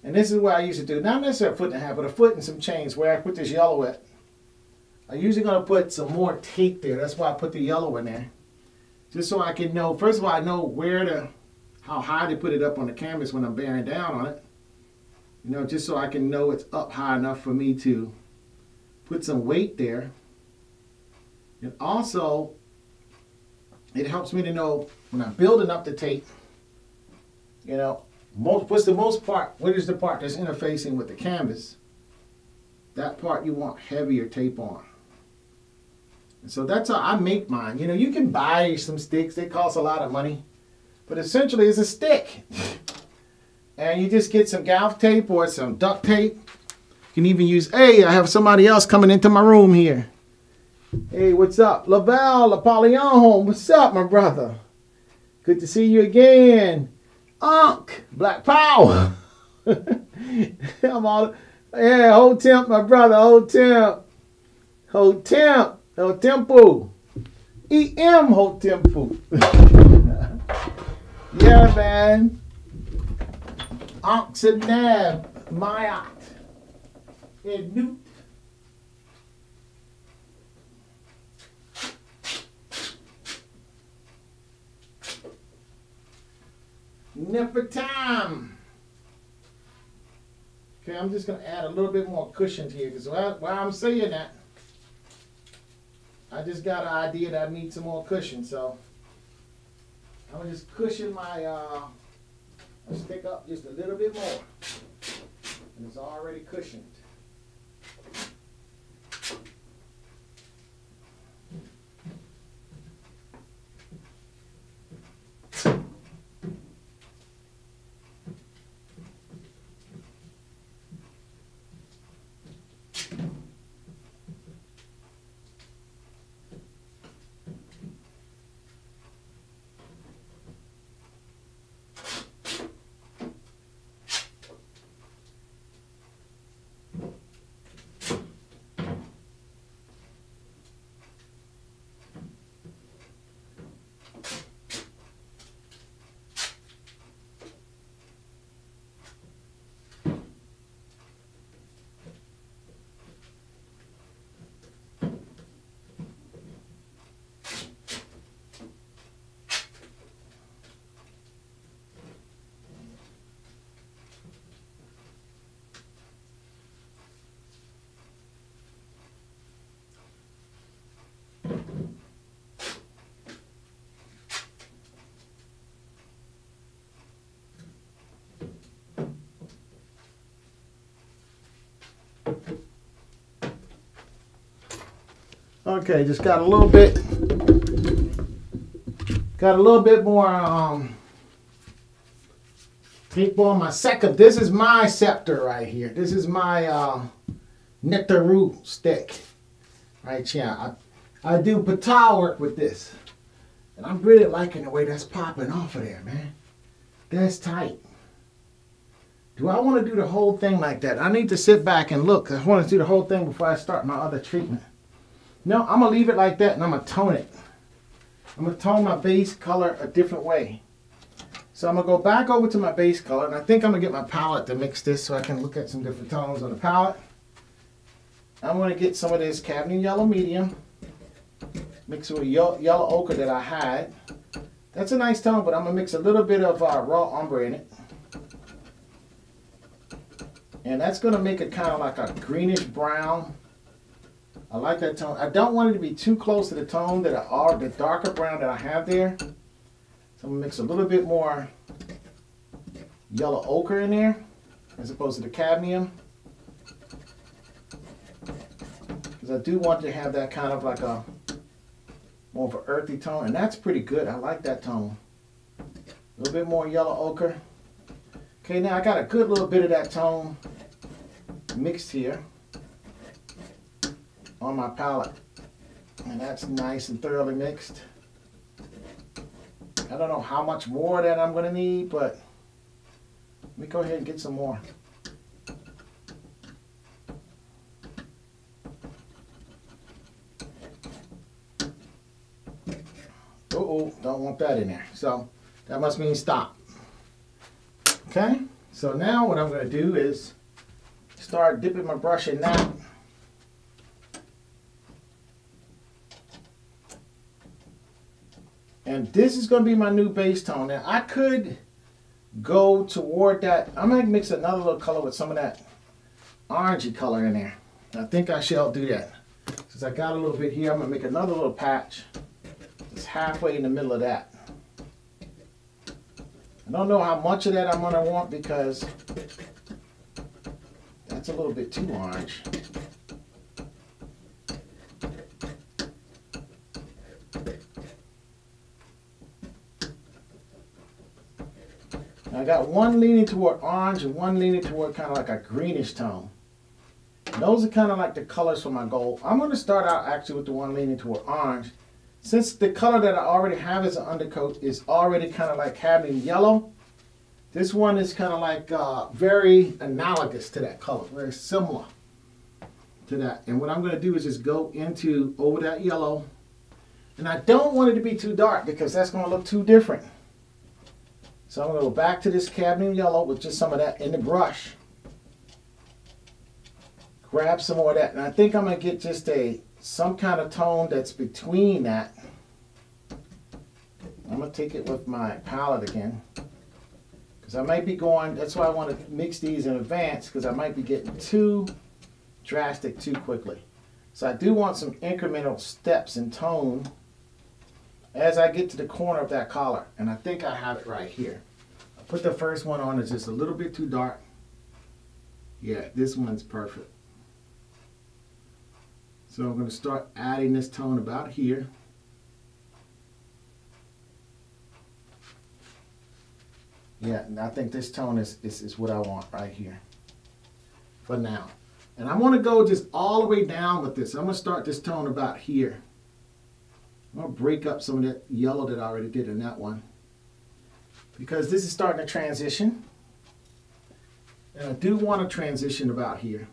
And this is what I usually do, not necessarily a foot and a half, but a foot and some change where I put this yellow at. I'm usually going to put some more tape there. That's why I put the yellow in there. Just so I can know, first of all, I know where to, how high to put it up on the canvas when I'm bearing down on it. You know, just so I can know it's up high enough for me to put some weight there. And also, it helps me to know when I'm building up the tape, you know, what is the part that's interfacing with the canvas? That part you want heavier tape on. And so that's how I make mine. You know, you can buy some sticks. They cost a lot of money. But essentially, it's a stick. And you just get some galv tape or some duct tape. You can even use, hey, I have somebody else coming into my room here. Hey, what's up? Laval, Napoleon home. What's up, my brother? Good to see you again. Unk, Black Power. Yeah, Ho Temp, my brother, Ho Temp. Ho Temp, Ho Tempo. E.M. Ho Tempo. Yeah, man. Oxenab, Maya, and Newt. Nefertam. Okay, I'm just going to add a little bit more cushion here because while I'm saying that, I just got an idea that I need some more cushion. So I'm going to just cushion my stick up just a little bit more. And it's already cushioned. Okay, just got a little bit more tape on my second. This is my scepter right here. This is my Neteru stick right here. I do patau work with this, and I'm really liking the way that's popping off of there, man. That's tight. Do I want to do the whole thing like that? I need to sit back and look. I want to do the whole thing before I start my other treatment. No, I'm going to leave it like that, and I'm going to tone it. I'm going to tone my base color a different way. So I'm going to go back over to my base color, and I think I'm going to get my palette to mix this so I can look at some different tones on the palette. I'm going to get some of this Cadmium Yellow Medium. Mix it with yellow ochre that I had. That's a nice tone, but I'm going to mix a little bit of raw umber in it. And that's going to make it kind of like a greenish brown. I like that tone. I don't want it to be too close to the tone that the darker brown that I have there. So I'm going to mix a little bit more yellow ochre in there as opposed to the cadmium. Because I do want to have that kind of like a more of an earthy tone. And that's pretty good. I like that tone. A little bit more yellow ochre. Okay, now I got a good little bit of that tone mixed here on my palette, and that's nice and thoroughly mixed. I don't know how much more that I'm going to need, but let me go ahead and get some more. Uh-oh, don't want that in there, so that must mean stop. Okay, so now what I'm going to do is start dipping my brush in that. And this is going to be my new base tone. Now, I could go toward that. I'm going to mix another little color with some of that orangey color in there. I think I shall do that. Since I got a little bit here, I'm going to make another little patch. It's halfway in the middle of that. I don't know how much of that I'm going to want because that's a little bit too orange. I got one leaning toward orange and one leaning toward kind of like a greenish tone. Those are kind of like the colors for my gold. I'm going to start out actually with the one leaning toward orange. Since the color that I already have as an undercoat is already kind of like having yellow, this one is kind of like very analogous to that color, very similar to that. And what I'm going to do is just go into over that yellow. And I don't want it to be too dark because that's going to look too different. So I'm going to go back to this cadmium yellow with just some of that in the brush. Grab some more of that. And I think I'm going to get just some kind of tone that's between that. I'm going to take it with my palette again. Because I might be going, that's why I want to mix these in advance, because I might be getting too drastic too quickly. So I do want some incremental steps in tone as I get to the corner of that collar. And I think I have it right here. I put the first one on, it's just a little bit too dark. Yeah, this one's perfect. So I'm going to start adding this tone about here. Yeah, and I think this tone is what I want right here for now. And I want to go just all the way down with this. I'm going to start this tone about here. I'm going to break up some of that yellow that I already did in that one. Because this is starting to transition. And I do want to transition about here.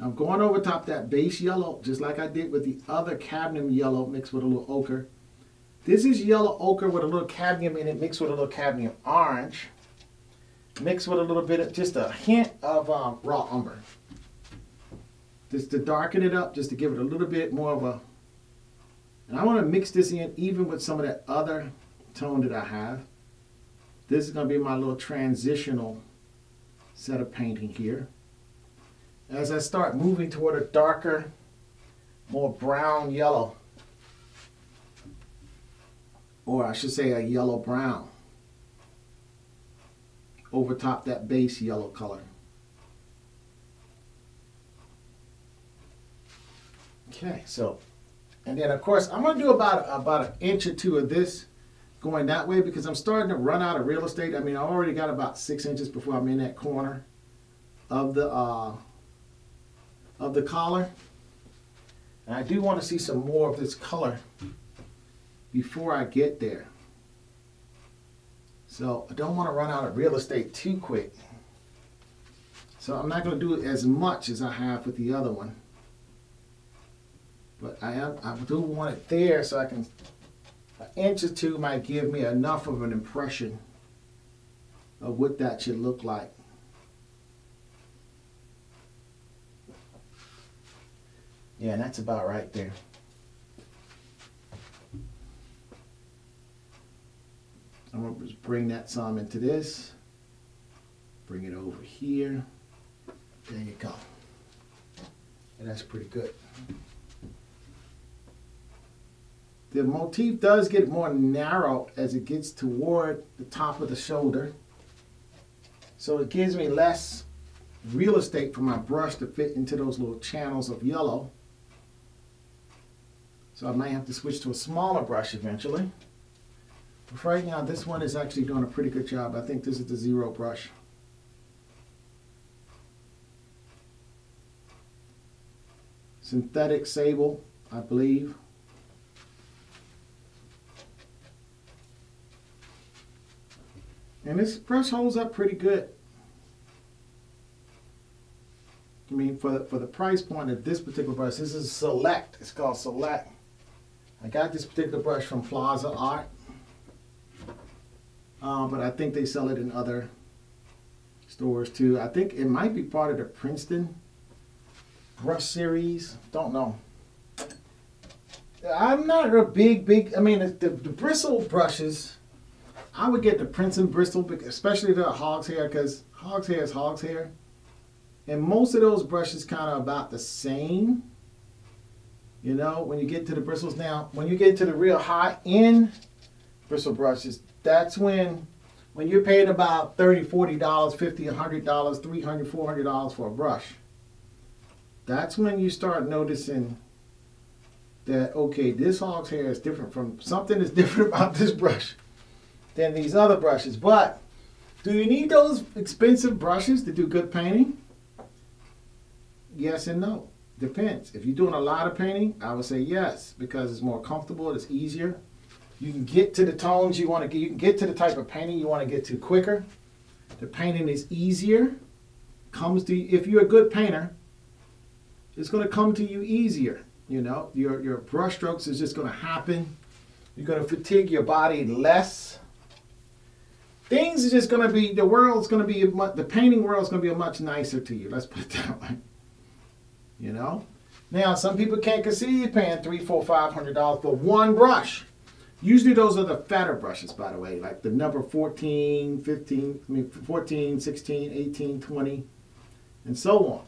I'm going over top that base yellow, just like I did with the other cadmium yellow mixed with a little ochre. This is yellow ochre with a little cadmium in it, mixed with a little cadmium orange, mixed with a little bit of, just a hint of raw umber. Just to darken it up, just to give it a little bit more of a, and I want to mix this in even with some of that other tone that I have. This is going to be my little transitional set of painting here. As I start moving toward a darker, more brown yellow, or I should say a yellow brown, over top that base yellow color. Okay, so, and then of course, I'm gonna do about an inch or two of this going that way because I'm starting to run out of real estate. I mean, I already got about 6 inches before I'm in that corner of the collar. And I do want to see some more of this color before I get there. So I don't want to run out of real estate too quick. So I'm not going to do as much as I have with the other one. But I do want it there so I can, an inch or two might give me enough of an impression of what that should look like. Yeah, and that's about right there. I'm going to just bring that some into this. Bring it over here. There you go. And that's pretty good. The motif does get more narrow as it gets toward the top of the shoulder. So it gives me less real estate for my brush to fit into those little channels of yellow. So I might have to switch to a smaller brush eventually. But right now, this one is actually doing a pretty good job. I think this is the zero brush. Synthetic sable, I believe. And this brush holds up pretty good. I mean, for the price point of this particular brush, this is Select. It's called Select. I got this particular brush from Plaza Art. But I think they sell it in other stores too. I think it might be part of the Princeton brush series. Don't know. I'm not a big, I mean, the bristle brushes, I would get the Princeton bristle, especially the hog's hair, because hog's hair is hog's hair. And most of those brushes kind of about the same. You know, when you get to the bristles now, when you get to the real high-end bristle brushes, that's when you're paying about $30, $40, $50, $100, $300, $400 for a brush. That's when you start noticing that, okay, this hog's hair is different from, something is different about this brush than these other brushes. But do you need those expensive brushes to do good painting? Yes and no. Depends. If you're doing a lot of painting, I would say yes, because it's more comfortable, it's easier. You can get to the tones you want to get. You can get to the type of painting you want to get to quicker. The painting is easier. Comes to you, if you're a good painter, it's going to come to you easier. You know, your brush strokes is just going to happen. You're going to fatigue your body less. Things are just going to be, the world's going to be, the painting world's going to be much nicer to you. Let's put it that way. You know? Now, some people can't conceive paying $300, $400, $500 for one brush. Usually those are the fatter brushes, by the way, like the number 14, 15, I mean 14, 16, 18, 20, and so on.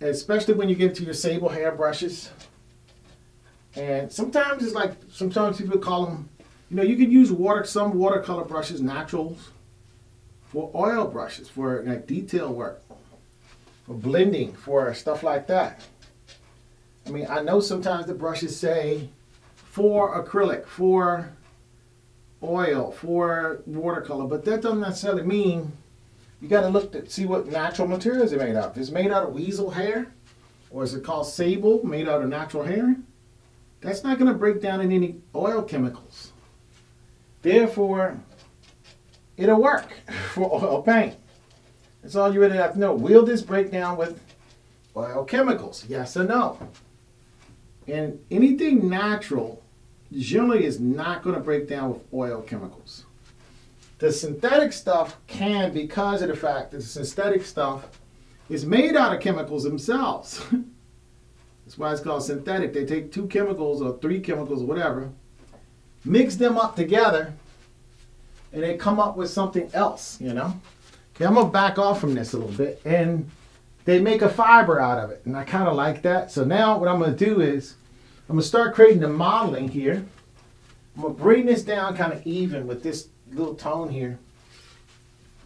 Especially when you get to your sable hair brushes. And sometimes it's like, sometimes people call them, you know, you can use some watercolor brushes, naturals, for oil brushes, for like detail work, for blending, for stuff like that. I mean, I know sometimes the brushes say, for acrylic, for oil, for watercolor, but that doesn't necessarily mean you got to look to see what natural materials are made out of. Is it made out of weasel hair, or is it called sable, made out of natural hair? That's not going to break down in any oil chemicals. Therefore, it'll work for oil paint. That's all you really have to know. Will this break down with oil chemicals? Yes or no? And anything natural generally is not going to break down with oil chemicals. The synthetic stuff can, because of the fact that the synthetic stuff is made out of chemicals themselves. That's why it's called synthetic. They take two chemicals or three chemicals or whatever, mix them up together, and they come up with something else, you know? Okay, I'm going to back off from this a little bit. And they make a fiber out of it, and I kind of like that. So now what I'm going to do is I'm going to start creating the modeling here. I'm going to bring this down kind of even with this little tone here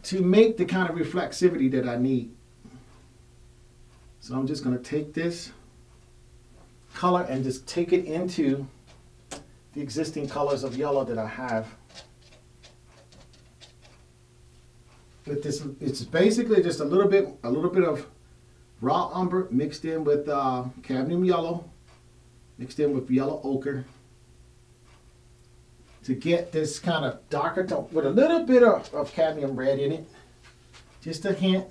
to make the kind of reflexivity that I need. So I'm just going to take this color and just take it into the existing colors of yellow that I have. But this, it's basically just a little bit of raw umber mixed in with cadmium yellow, mixed in with yellow ochre, to get this kind of darker tone with a little bit of cadmium red in it, just a hint.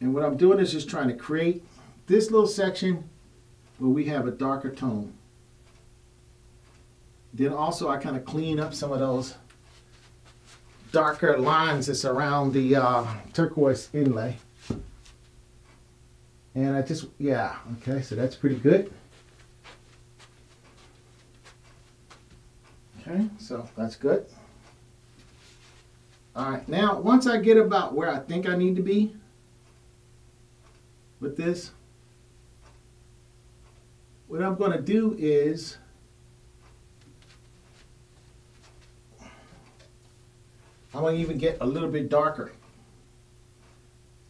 And what I'm doing is just trying to create this little section where we have a darker tone. Then also I kind of clean up some of those darker lines that surround the turquoise inlay. And I just, yeah, okay, so that's pretty good. Okay, so that's good. All right, now once I get about where I think I need to be with this, what I'm going to do is I'm going to even get a little bit darker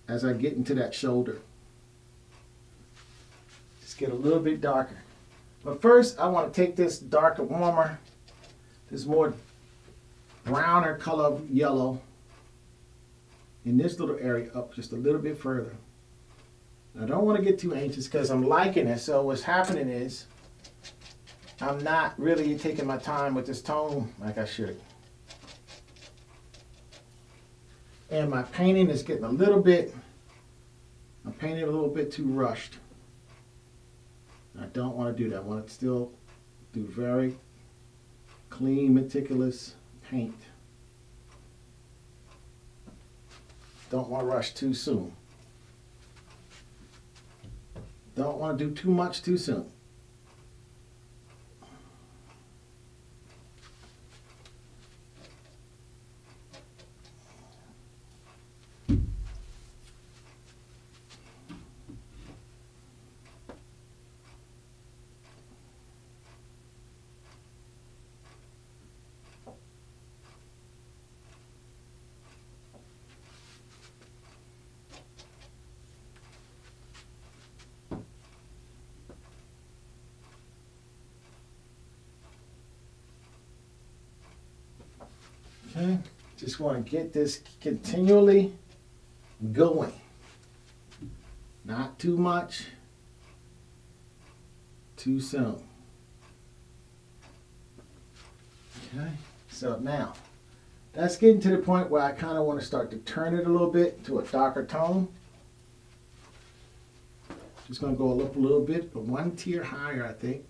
as I get into that shoulder. Just get a little bit darker. But first, I want to take this darker, warmer, this more browner color of yellow in this little area up just a little bit further. I don't want to get too anxious because I'm liking it. So what's happening is I'm not really taking my time with this tone like I should. And my painting is getting a little bit, I'm painting a little bit too rushed. I don't want to do that. I want to still do very clean, meticulous paint. Don't want to rush too soon. Don't want to do too much too soon. Just want to get this continually going. Not too much, too soon. Okay, so now that's getting to the point where I kind of want to start to turn it a little bit to a darker tone. Just going to go up a little bit, but one tier higher, I think.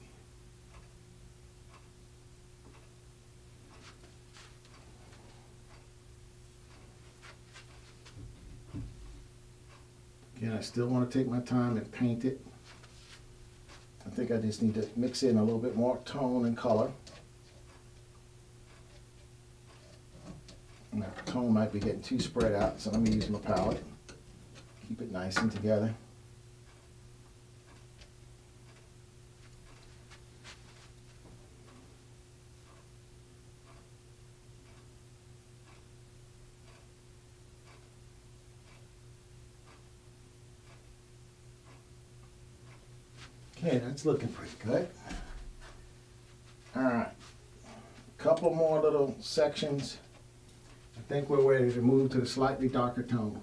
Again, I still want to take my time and paint it. I think I just need to mix in a little bit more tone and color. Now, the tone might be getting too spread out, so let me use my palette. Keep it nice and together. Okay, that's looking pretty good. All right, a couple more little sections. I think we're ready to move to a slightly darker tone.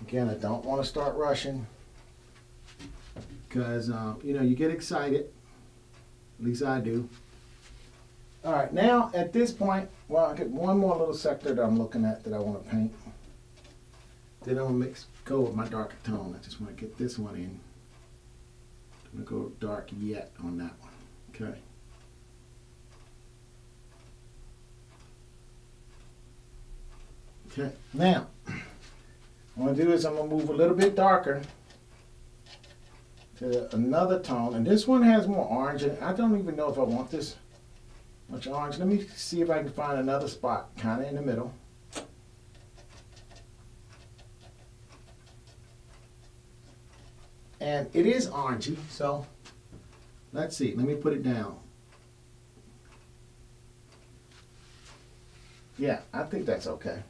Again, I don't want to start rushing because, you know, you get excited. At least I do. All right, now at this point, well, I get one more little sector that I'm looking at that I want to paint. Then I'm going to go with my darker tone. I just want to get this one in. I'm going to go dark yet on that one. Okay. Okay, now what I'm going to do is I'm going to move a little bit darker to another tone. And this one has more orange in it. I don't even know if I want this much orange. Let me see if I can find another spot kind of in the middle. And it is orangey, so That's it. Let me put it down. Yeah, I think that's okay.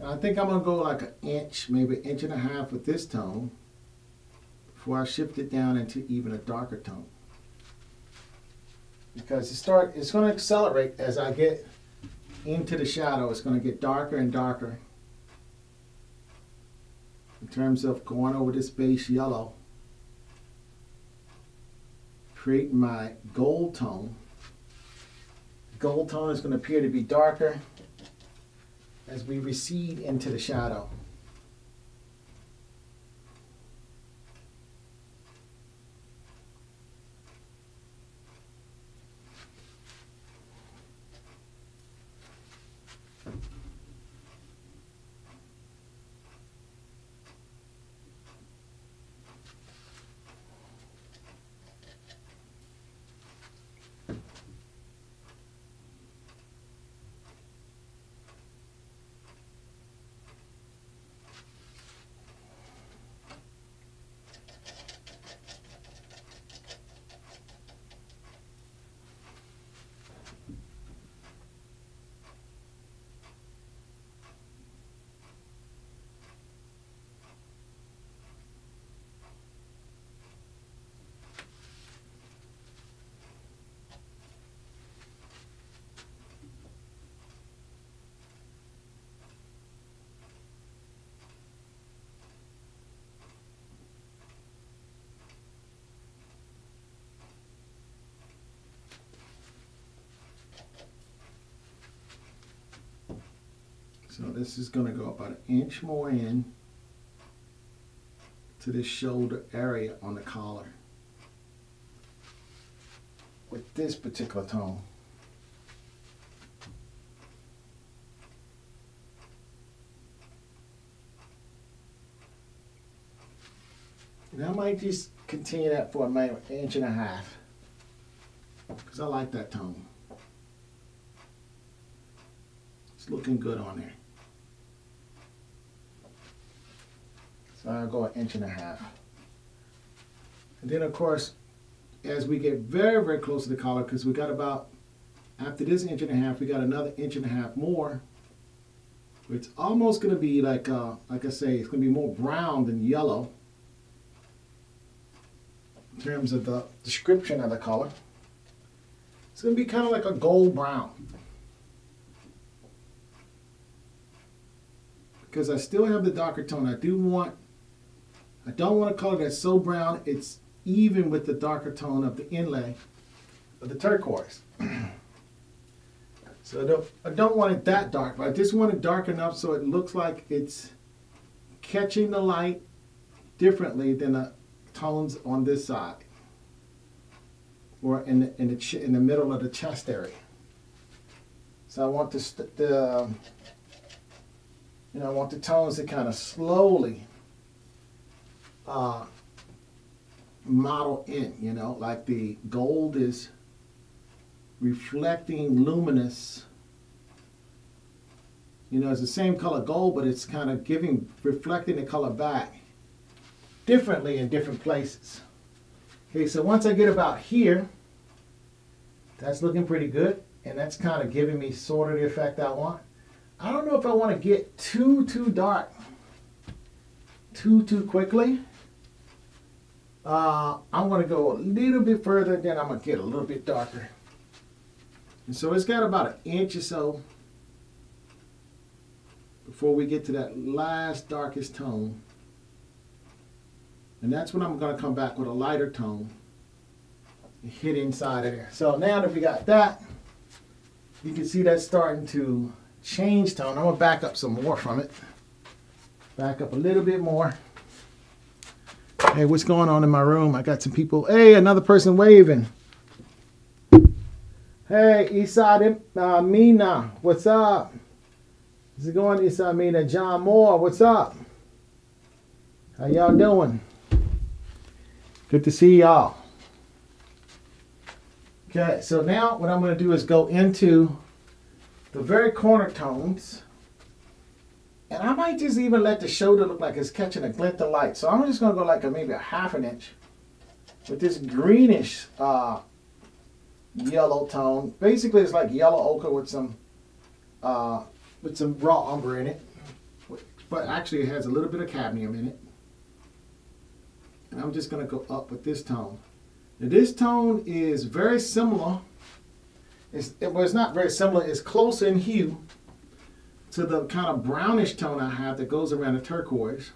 I think I'm going to go like an inch, maybe an inch and a half with this tone before I shift it down into even a darker tone. Because it's going to accelerate as I get into the shadow. It's going to get darker and darker in terms of going over this base yellow, create my gold tone. The gold tone is going to appear to be darker as we recede into the shadow. So this is going to go about an inch more in to this shoulder area on the collar with this particular tone. And I might just continue that for maybe an inch and a half because I like that tone. It's looking good on there. So I'll go an inch and a half. And then of course, as we get very, very close to the collar, because we got about, after this inch and a half, we got another inch and a half more. It's almost gonna be like I say, it's gonna be more brown than yellow in terms of the description of the color. It's gonna be kind of like a gold brown. Because I still have the darker tone. I don't want a color that's so brown it's even with the darker tone of the inlay of the turquoise. So I don't want it that dark, but I just want it dark enough so it looks like it's catching the light differently than the tones on this side or in the middle of the chest area. So I want I want the tones to kind of slowly model in, you know, like the gold is reflecting luminous. You know, it's the same color gold, but it's kind of reflecting the color back differently in different places. Okay, so once I get about here, that's looking pretty good, and that's kind of giving me sort of the effect I want. I don't know if I want to get too dark too quickly. I'm going to go a little bit further, then I'm going to get a little bit darker. And so it's got about an inch or so before we get to that last darkest tone. And that's when I'm going to come back with a lighter tone and hit inside of there. So now that we got that, you can see that's starting to change tone. I'm going to back up some more from it. Back up a little bit more. Hey, what's going on in my room? I got some people. Hey, another person waving. Hey, Isa Amina, what's up? How's it going, Isa Amina? John Moore, what's up? How y'all doing? Good to see y'all. Okay, so now what I'm going to do is go into the very corner tones. And I might just even let the shoulder look like it's catching a glint of light. So I'm just going to go like maybe a half an inch with this greenish yellow tone. Basically, it's like yellow ochre with some raw umber in it. But actually, it has a little bit of cadmium in it. And I'm just going to go up with this tone. Now, this tone is very similar. It's not very similar. It's closer in hue to the kind of brownish tone I have that goes around the turquoise.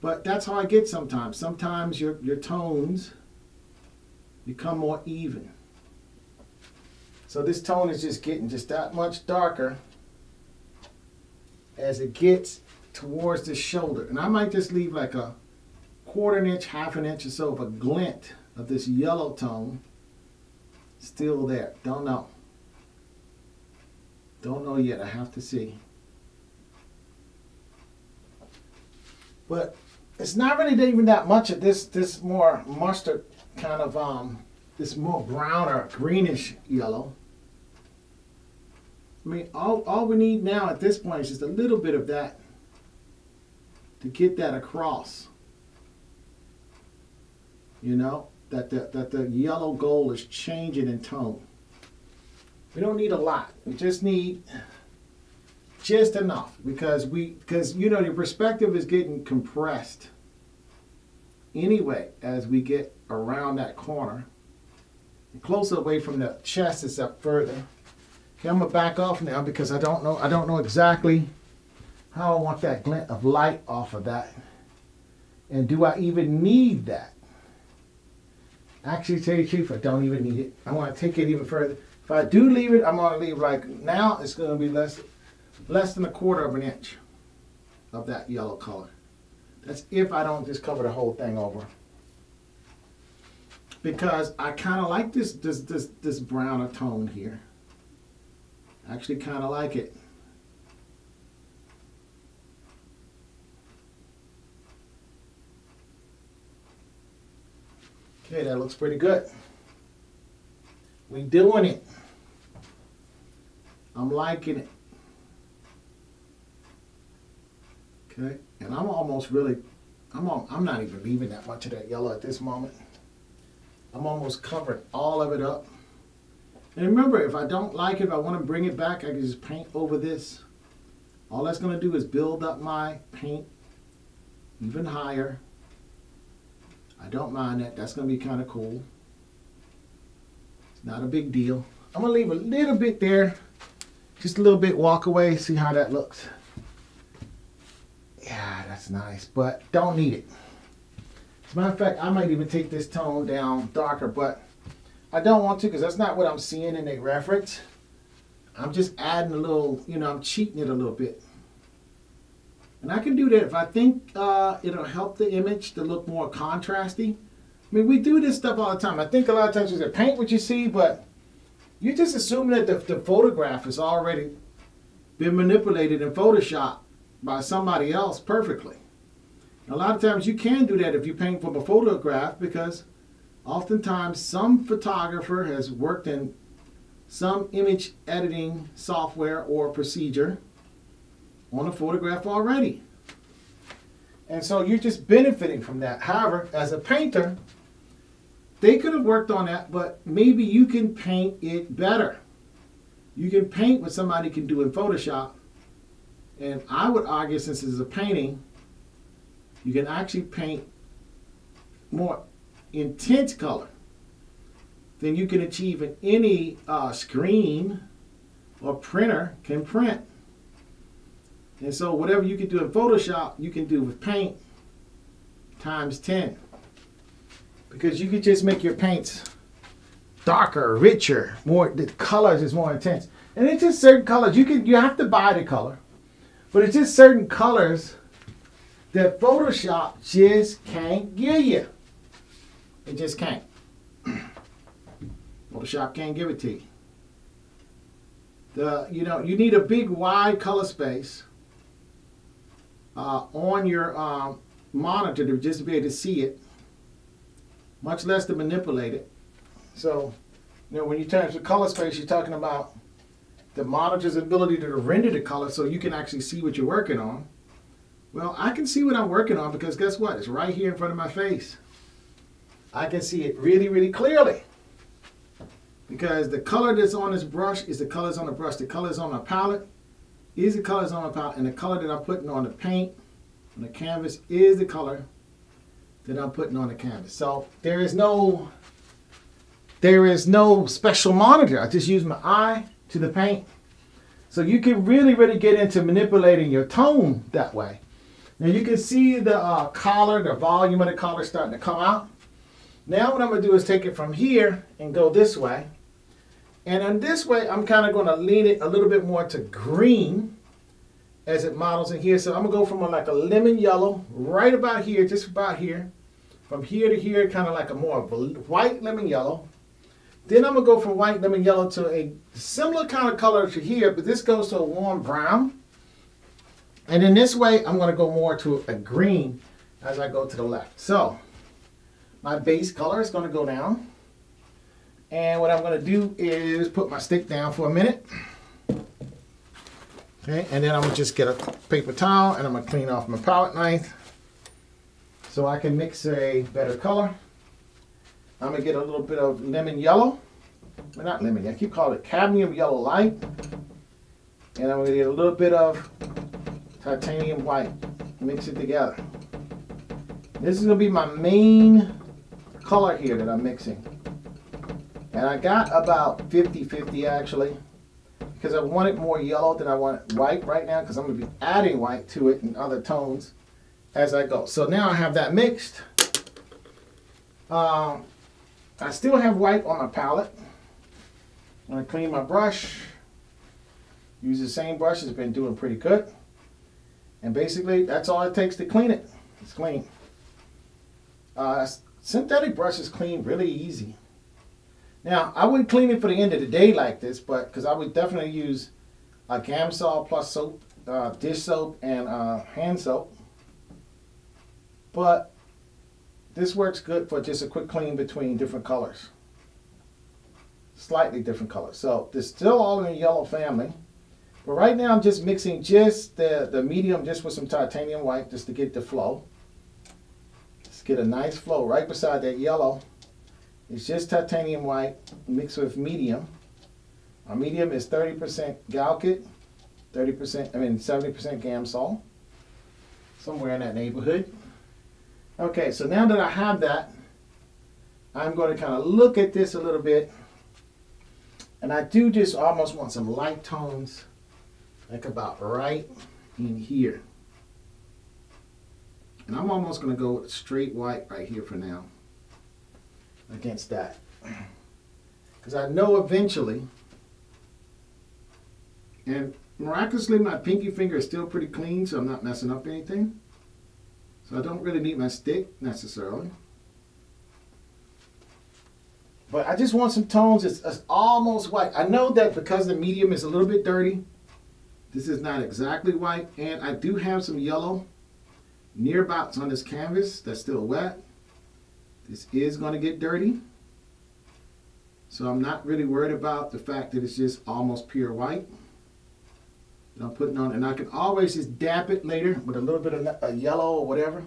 But that's how I get sometimes. Sometimes your tones become more even. So this tone is just getting just that much darker as it gets towards the shoulder. And I might just leave like a quarter an inch, half an inch or so of a glint of this yellow tone still there. Don't know. Don't know yet. I have to see. But it's not really even that much of this more mustard kind of this more brown or greenish yellow. I mean, all we need now at this point is just a little bit of that to get that across. You know, that the yellow gold is changing in tone. We don't need a lot. We just need just enough because you know your perspective is getting compressed anyway as we get around that corner. And closer away from the chest is up further. Okay, I'm gonna back off now because I don't know exactly how I want that glint of light off of that. And do I even need that? Actually, tell you the truth, I don't even need it. I want to take it even further. If I do leave it, I'm going to leave like now it's going to be less than a quarter of an inch of that yellow color. That's if I don't just cover the whole thing over. Because I kind of like this browner tone here. I actually kind of like it. Okay, that looks pretty good. We doing it. I'm liking it. Okay, and I'm almost really, I'm not even leaving that much of that yellow at this moment. I'm almost covering all of it up. And remember, if I don't like it, if I want to bring it back, I can just paint over this. All that's going to do is build up my paint even higher. I don't mind that. That's going to be kind of cool. Not a big deal. I'm gonna leave a little bit there, just a little bit, walk away, see how that looks. Yeah, that's nice, but don't need it. As a matter of fact, I might even take this tone down darker, but I don't want to because that's not what I'm seeing in the reference. I'm just adding a little, you know, I'm cheating it a little bit. And I can do that if I think it'll help the image to look more contrasty. I mean, we do this stuff all the time. I think a lot of times we say, paint what you see, but you're just assuming that the photograph has already been manipulated in Photoshop by somebody else perfectly. And a lot of times you can do that if you paint from a photograph because oftentimes some photographer has worked in some image editing software or procedure on a photograph already. And so you're just benefiting from that. However, as a painter, they could have worked on that, but maybe you can paint it better. You can paint what somebody can do in Photoshop. And I would argue, since it's a painting, you can actually paint more intense color than you can achieve in any screen or printer can print. And so whatever you can do in Photoshop, you can do with paint times 10. Because you could just make your paints darker, richer, more, the colors is more intense. And it's just certain colors, you have to buy the color, but it's just certain colors that Photoshop just can't give you. It just can't. Photoshop can't give it to you. You need a big wide color space on your monitor to just be able to see it, much less to manipulate it. So, when you turn to color space, you're talking about the monitor's ability to render the color so you can actually see what you're working on. Well, I can see what I'm working on because guess what? It's right here in front of my face. I can see it really, really clearly. Because the color that's on this brush is the colors on the brush. The colors on my palette is the colors on my palette. And the color that I'm putting on the paint, on the canvas, is the color that I'm putting on the canvas. So there is no special monitor. I just use my eye to the paint. So you can really, really get into manipulating your tone that way. Now you can see the collar, the volume of the collar starting to come out. Now what I'm going to do is take it from here and go this way. And in this way, I'm kind of going to lean it a little bit more to green as it models in here. So I'm going to go from like a lemon yellow right about here, just about here. From here to here, kind of like a more white lemon yellow. Then I'm going to go from white lemon yellow to a similar kind of color to here, but this goes to a warm brown. And in this way, I'm going to go more to a green as I go to the left. So my base color is going to go down. And what I'm going to do is put my stick down for a minute. Okay, and then I'm going to just get a paper towel and I'm going to clean off my palette knife so I can mix a better color. I'm going to get a little bit of lemon yellow. Well, not lemon, I keep calling it cadmium yellow light. And I'm going to get a little bit of titanium white. Mix it together. This is going to be my main color here that I'm mixing. And I got about 50-50 actually. Because I want it more yellow than I want white right now. Because I'm going to be adding white to it in other tones as I go. So now I have that mixed. I still have white on my palette. I'm going to clean my brush. Use the same brush. It's been doing pretty good. And basically that's all it takes to clean it. It's clean. Synthetic brushes clean really easy. Now I wouldn't clean it for the end of the day like this, but because I would definitely use a Gamsol plus soap, dish soap, and hand soap. But this works good for just a quick clean between different colors, slightly different colors. So this is still all in the yellow family, but right now I'm just mixing just the medium just with some titanium white just to get the flow. Get a nice flow right beside that yellow. It's just titanium white mixed with medium. Our medium is 30% Galkyd, 70% Gamsol, somewhere in that neighborhood. Okay, so now that I have that, I'm going to kind of look at this a little bit, and I do just almost want some light tones, like about right in here. And I'm almost going to go with straight white right here for now against that. Because I know eventually, and miraculously my pinky finger is still pretty clean, so I'm not messing up anything. So I don't really need my stick necessarily. But I just want some tones that's almost white. I know that because the medium is a little bit dirty, this is not exactly white, and I do have some yellow nearabouts on this canvas that's still wet. This is going to get dirty, so I'm not really worried about the fact that it's just almost pure white that I'm putting on, and I can always just dab it later with a little bit of a yellow or whatever